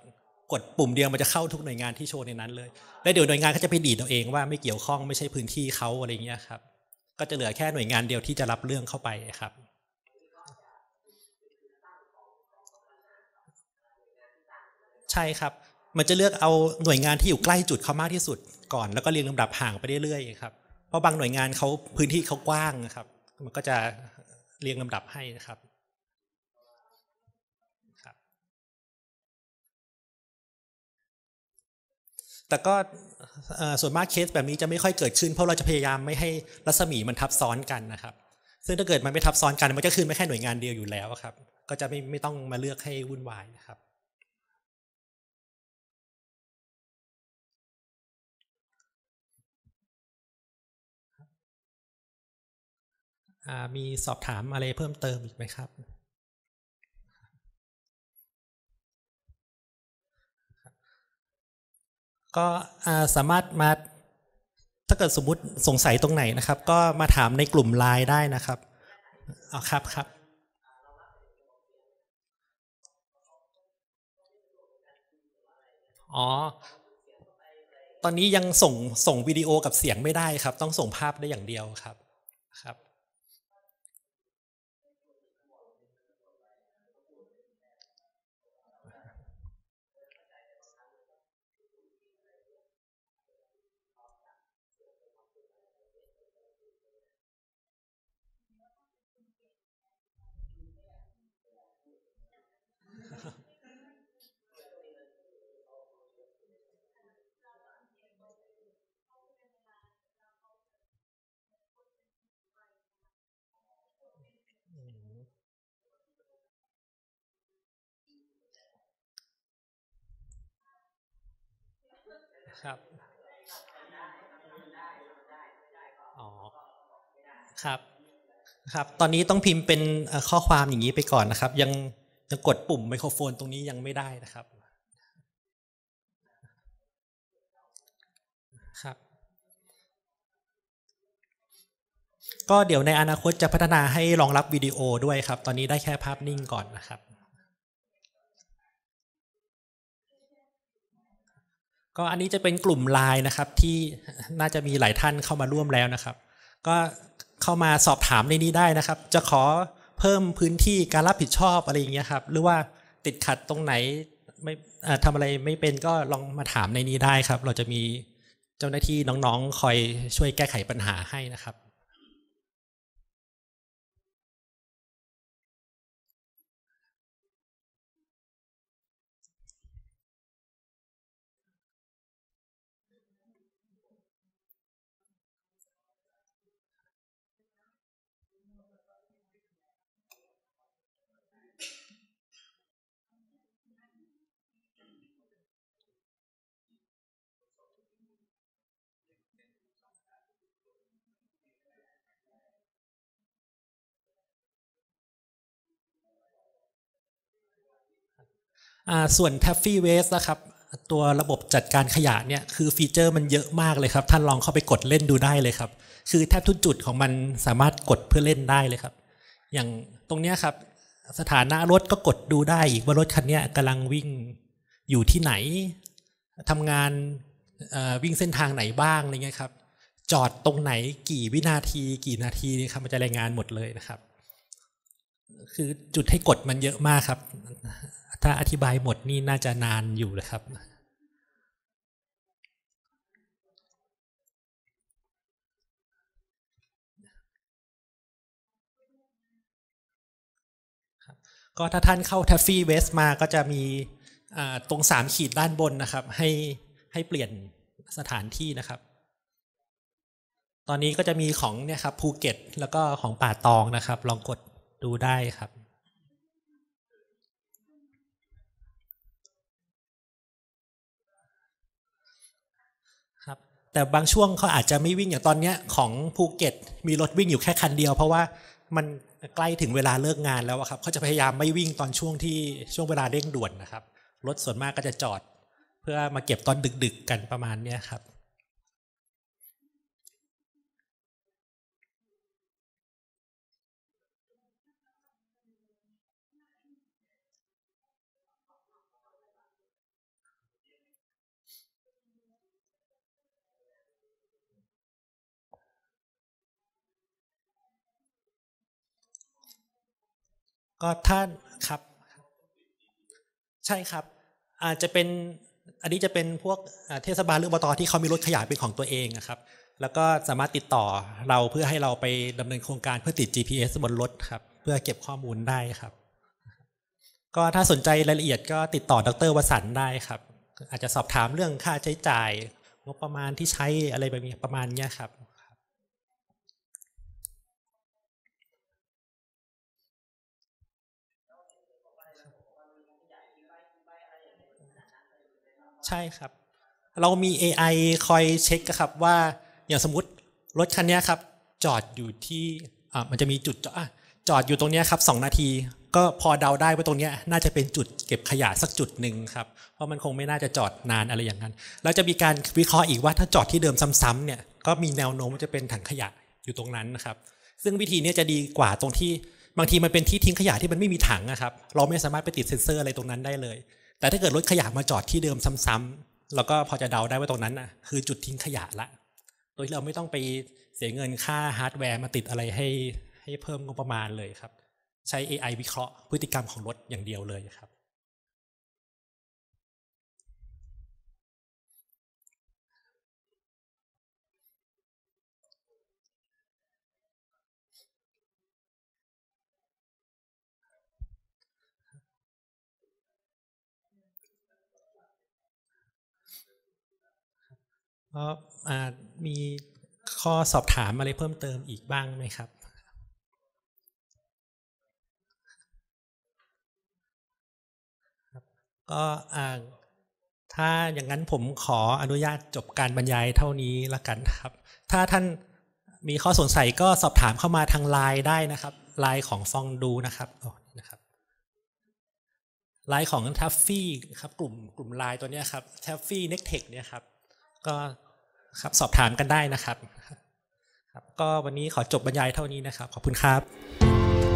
กดปุ่มเดียวมันจะเข้าทุกหน่วยงานที่โชว์ในนั้นเลยแล้วเดี๋ยวหน่วยงานก็จะไปดีดเอาเองว่าไม่เกี่ยวข้องไม่ใช่พื้นที่เขาอะไรเงี้ยครับก็จะเหลือแค่หน่วยงานเดียวที่จะรับเรื่องเข้าไปครับใช่ครับมันจะเลือกเอาหน่วยงานที่อยู่ใกล้จุดเขามากที่สุดก่อนแล้วก็เรียงลำดับห่างไปเรื่อยๆครับเพราะบางหน่วยงานเขาพื้นที่เขากว้างนะครับมันก็จะเรียงลำดับให้นะครับแต่ก็ส่วนมากเคสแบบนี้จะไม่ค่อยเกิดขึ้นเพราะเราจะพยายามไม่ให้รัศมีมันทับซ้อนกันนะครับซึ่งถ้าเกิดมันไม่ทับซ้อนกันมันก็ขึ้นไม่แค่หน่วยงานเดียวอยู่แล้วครับก็จะไม่ต้องมาเลือกให้วุ่นวายนะครับมีสอบถามอะไรเพิ่มเติมอีกไหมครับก็สามารถมาถ้าเกิดสมมุติสงสัยตรงไหนนะครับก็มาถามในกลุ่มไลน์ได้นะครับเอาครับอ๋อตอนนี้ยังส่งวิดีโอกับเสียงไม่ได้ครับต้องส่งภาพได้อย่างเดียวครับครับอ๋อครับตอนนี้ต้องพิมพ์เป็นข้อความอย่างนี้ไปก่อนนะครับยังกดปุ่มไมโครโฟนตรงนี้ยังไม่ได้นะครับก็เดี๋ยวในอนาคตจะพัฒนาให้รองรับวิดีโอด้วยครับตอนนี้ได้แค่ภาพนิ่งก่อนนะครับก็อันนี้จะเป็นกลุ่มไลน์นะครับที่น่าจะมีหลายท่านเข้ามาร่วมแล้วนะครับก็เข้ามาสอบถามในนี้ได้นะครับจะขอเพิ่มพื้นที่การรับผิดชอบอะไรอย่างเงี้ยครับหรือว่าติดขัดตรงไหนไม่ ทำอะไรไม่เป็นก็ลองมาถามในนี้ได้ครับเราจะมีเจ้าหน้าที่น้องๆคอยช่วยแก้ไขปัญหาให้นะครับส่วน Traffy Waste นะครับตัวระบบจัดการขยะเนี่ยคือฟีเจอร์มันเยอะมากเลยครับท่านลองเข้าไปกดเล่นดูได้เลยครับคือแทบทุกจุดของมันสามารถกดเพื่อเล่นได้เลยครับอย่างตรงเนี้ยครับสถานะรถก็กดดูได้อีกว่ารถคันนี้กำลังวิ่งอยู่ที่ไหนทำงานวิ่งเส้นทางไหนบ้างอะไรเงี้ยครับจอดตรงไหนกี่วินาทีกี่นาทีนี่ครับมันจะรายงานหมดเลยนะครับคือจุดให้กดมันเยอะมากครับถ้าอธิบายหมดนี่น่าจะนานอยู่เลยครับก็ถ้าท่านเข้า Traffy Waste มาก็จะมีตรง3ขีดด้านบนนะครับให้เปลี่ยนสถานที่นะครับตอนนี้ก็จะมีของเนี่ยครับภูเก็ตแล้วก็ของป่าตองนะครับลองกดดูได้ครับแต่บางช่วงเขาอาจจะไม่วิ่งอย่างตอนนี้ของภูเก็ตมีรถวิ่งอยู่แค่คันเดียวเพราะว่ามันใกล้ถึงเวลาเลิกงานแล้วครับเขาจะพยายามไม่วิ่งตอนช่วงเวลาเร่งด่วนนะครับรถส่วนมากก็จะจอดเพื่อมาเก็บตอนดึกๆกันประมาณนี้ครับก็ท่านครับใช่ครับอันนี้จะเป็นพวกเทศบาลหรืออบต.ที่เขามีรถขยะเป็นของตัวเองนะครับแล้วก็สามารถติดต่อเราเพื่อให้เราไปดำเนินโครงการเพื่อติด GPS บนรถครับเพื่อเก็บข้อมูลได้ครับก็ถ้าสนใจรายละเอียดก็ติดต่อดร.วสันต์ได้ครับอาจจะสอบถามเรื่องค่าใช้จ่ายงบประมาณที่ใช้อะไรแบบนี้ประมาณนี้ครับใช่ครับเรามี AI คอยเช็คครับว่าอย่างสมมติรถคันนี้ครับจอดอยู่ที่มันจะมีจุดจอดอยู่ตรงนี้ครับ2 นาทีก็พอเดาได้ว่าตรงนี้น่าจะเป็นจุดเก็บขยะสักจุดหนึ่งครับเพราะมันคงไม่น่าจะจอดนานอะไรอย่างนั้นแล้วจะมีการวิเคราะห์อีกว่าถ้าจอดที่เดิมซ้ำๆเนี่ยก็มีแนวโน้มว่าจะเป็นถังขยะอยู่ตรงนั้นนะครับซึ่งวิธีนี้จะดีกว่าตรงที่บางทีมันเป็นที่ทิ้งขยะที่มันไม่มีถังนะครับเราไม่สามารถไปติดเซ็นเซอร์อะไรตรงนั้นได้เลยแต่ถ้าเกิดรถขยะมาจอดที่เดิมซ้ำๆเราก็พอจะเดาได้ว่าตรงนั้นน่ะคือจุดทิ้งขยะละโดยที่เราไม่ต้องไปเสียเงินค่าฮาร์ดแวร์มาติดอะไรให้เพิ่มงบประมาณเลยครับใช้ AI วิเคราะห์พฤติกรรมของรถอย่างเดียวเลยครับมีข้อสอบถามอะไรเพิ่มเติมอีกบ้างไหมครับก็ถ้าอย่างนั้นผมขออนุญาตจบการบรรยายเท่านี้ละกันครับถ้าท่านมีข้อสงสัยก็สอบถามเข้ามาทางไลน์ได้นะครับไลน์ของฟองดูนะครับไลน์ของ Traffy ครับกลุ่มไลน์ตัวนี้ครับ Traffy Next Tech เนี่ยครับก็ครับสอบถามกันได้นะครับก็วันนี้ขอจบบรรยายเท่านี้นะครับขอบคุณครับ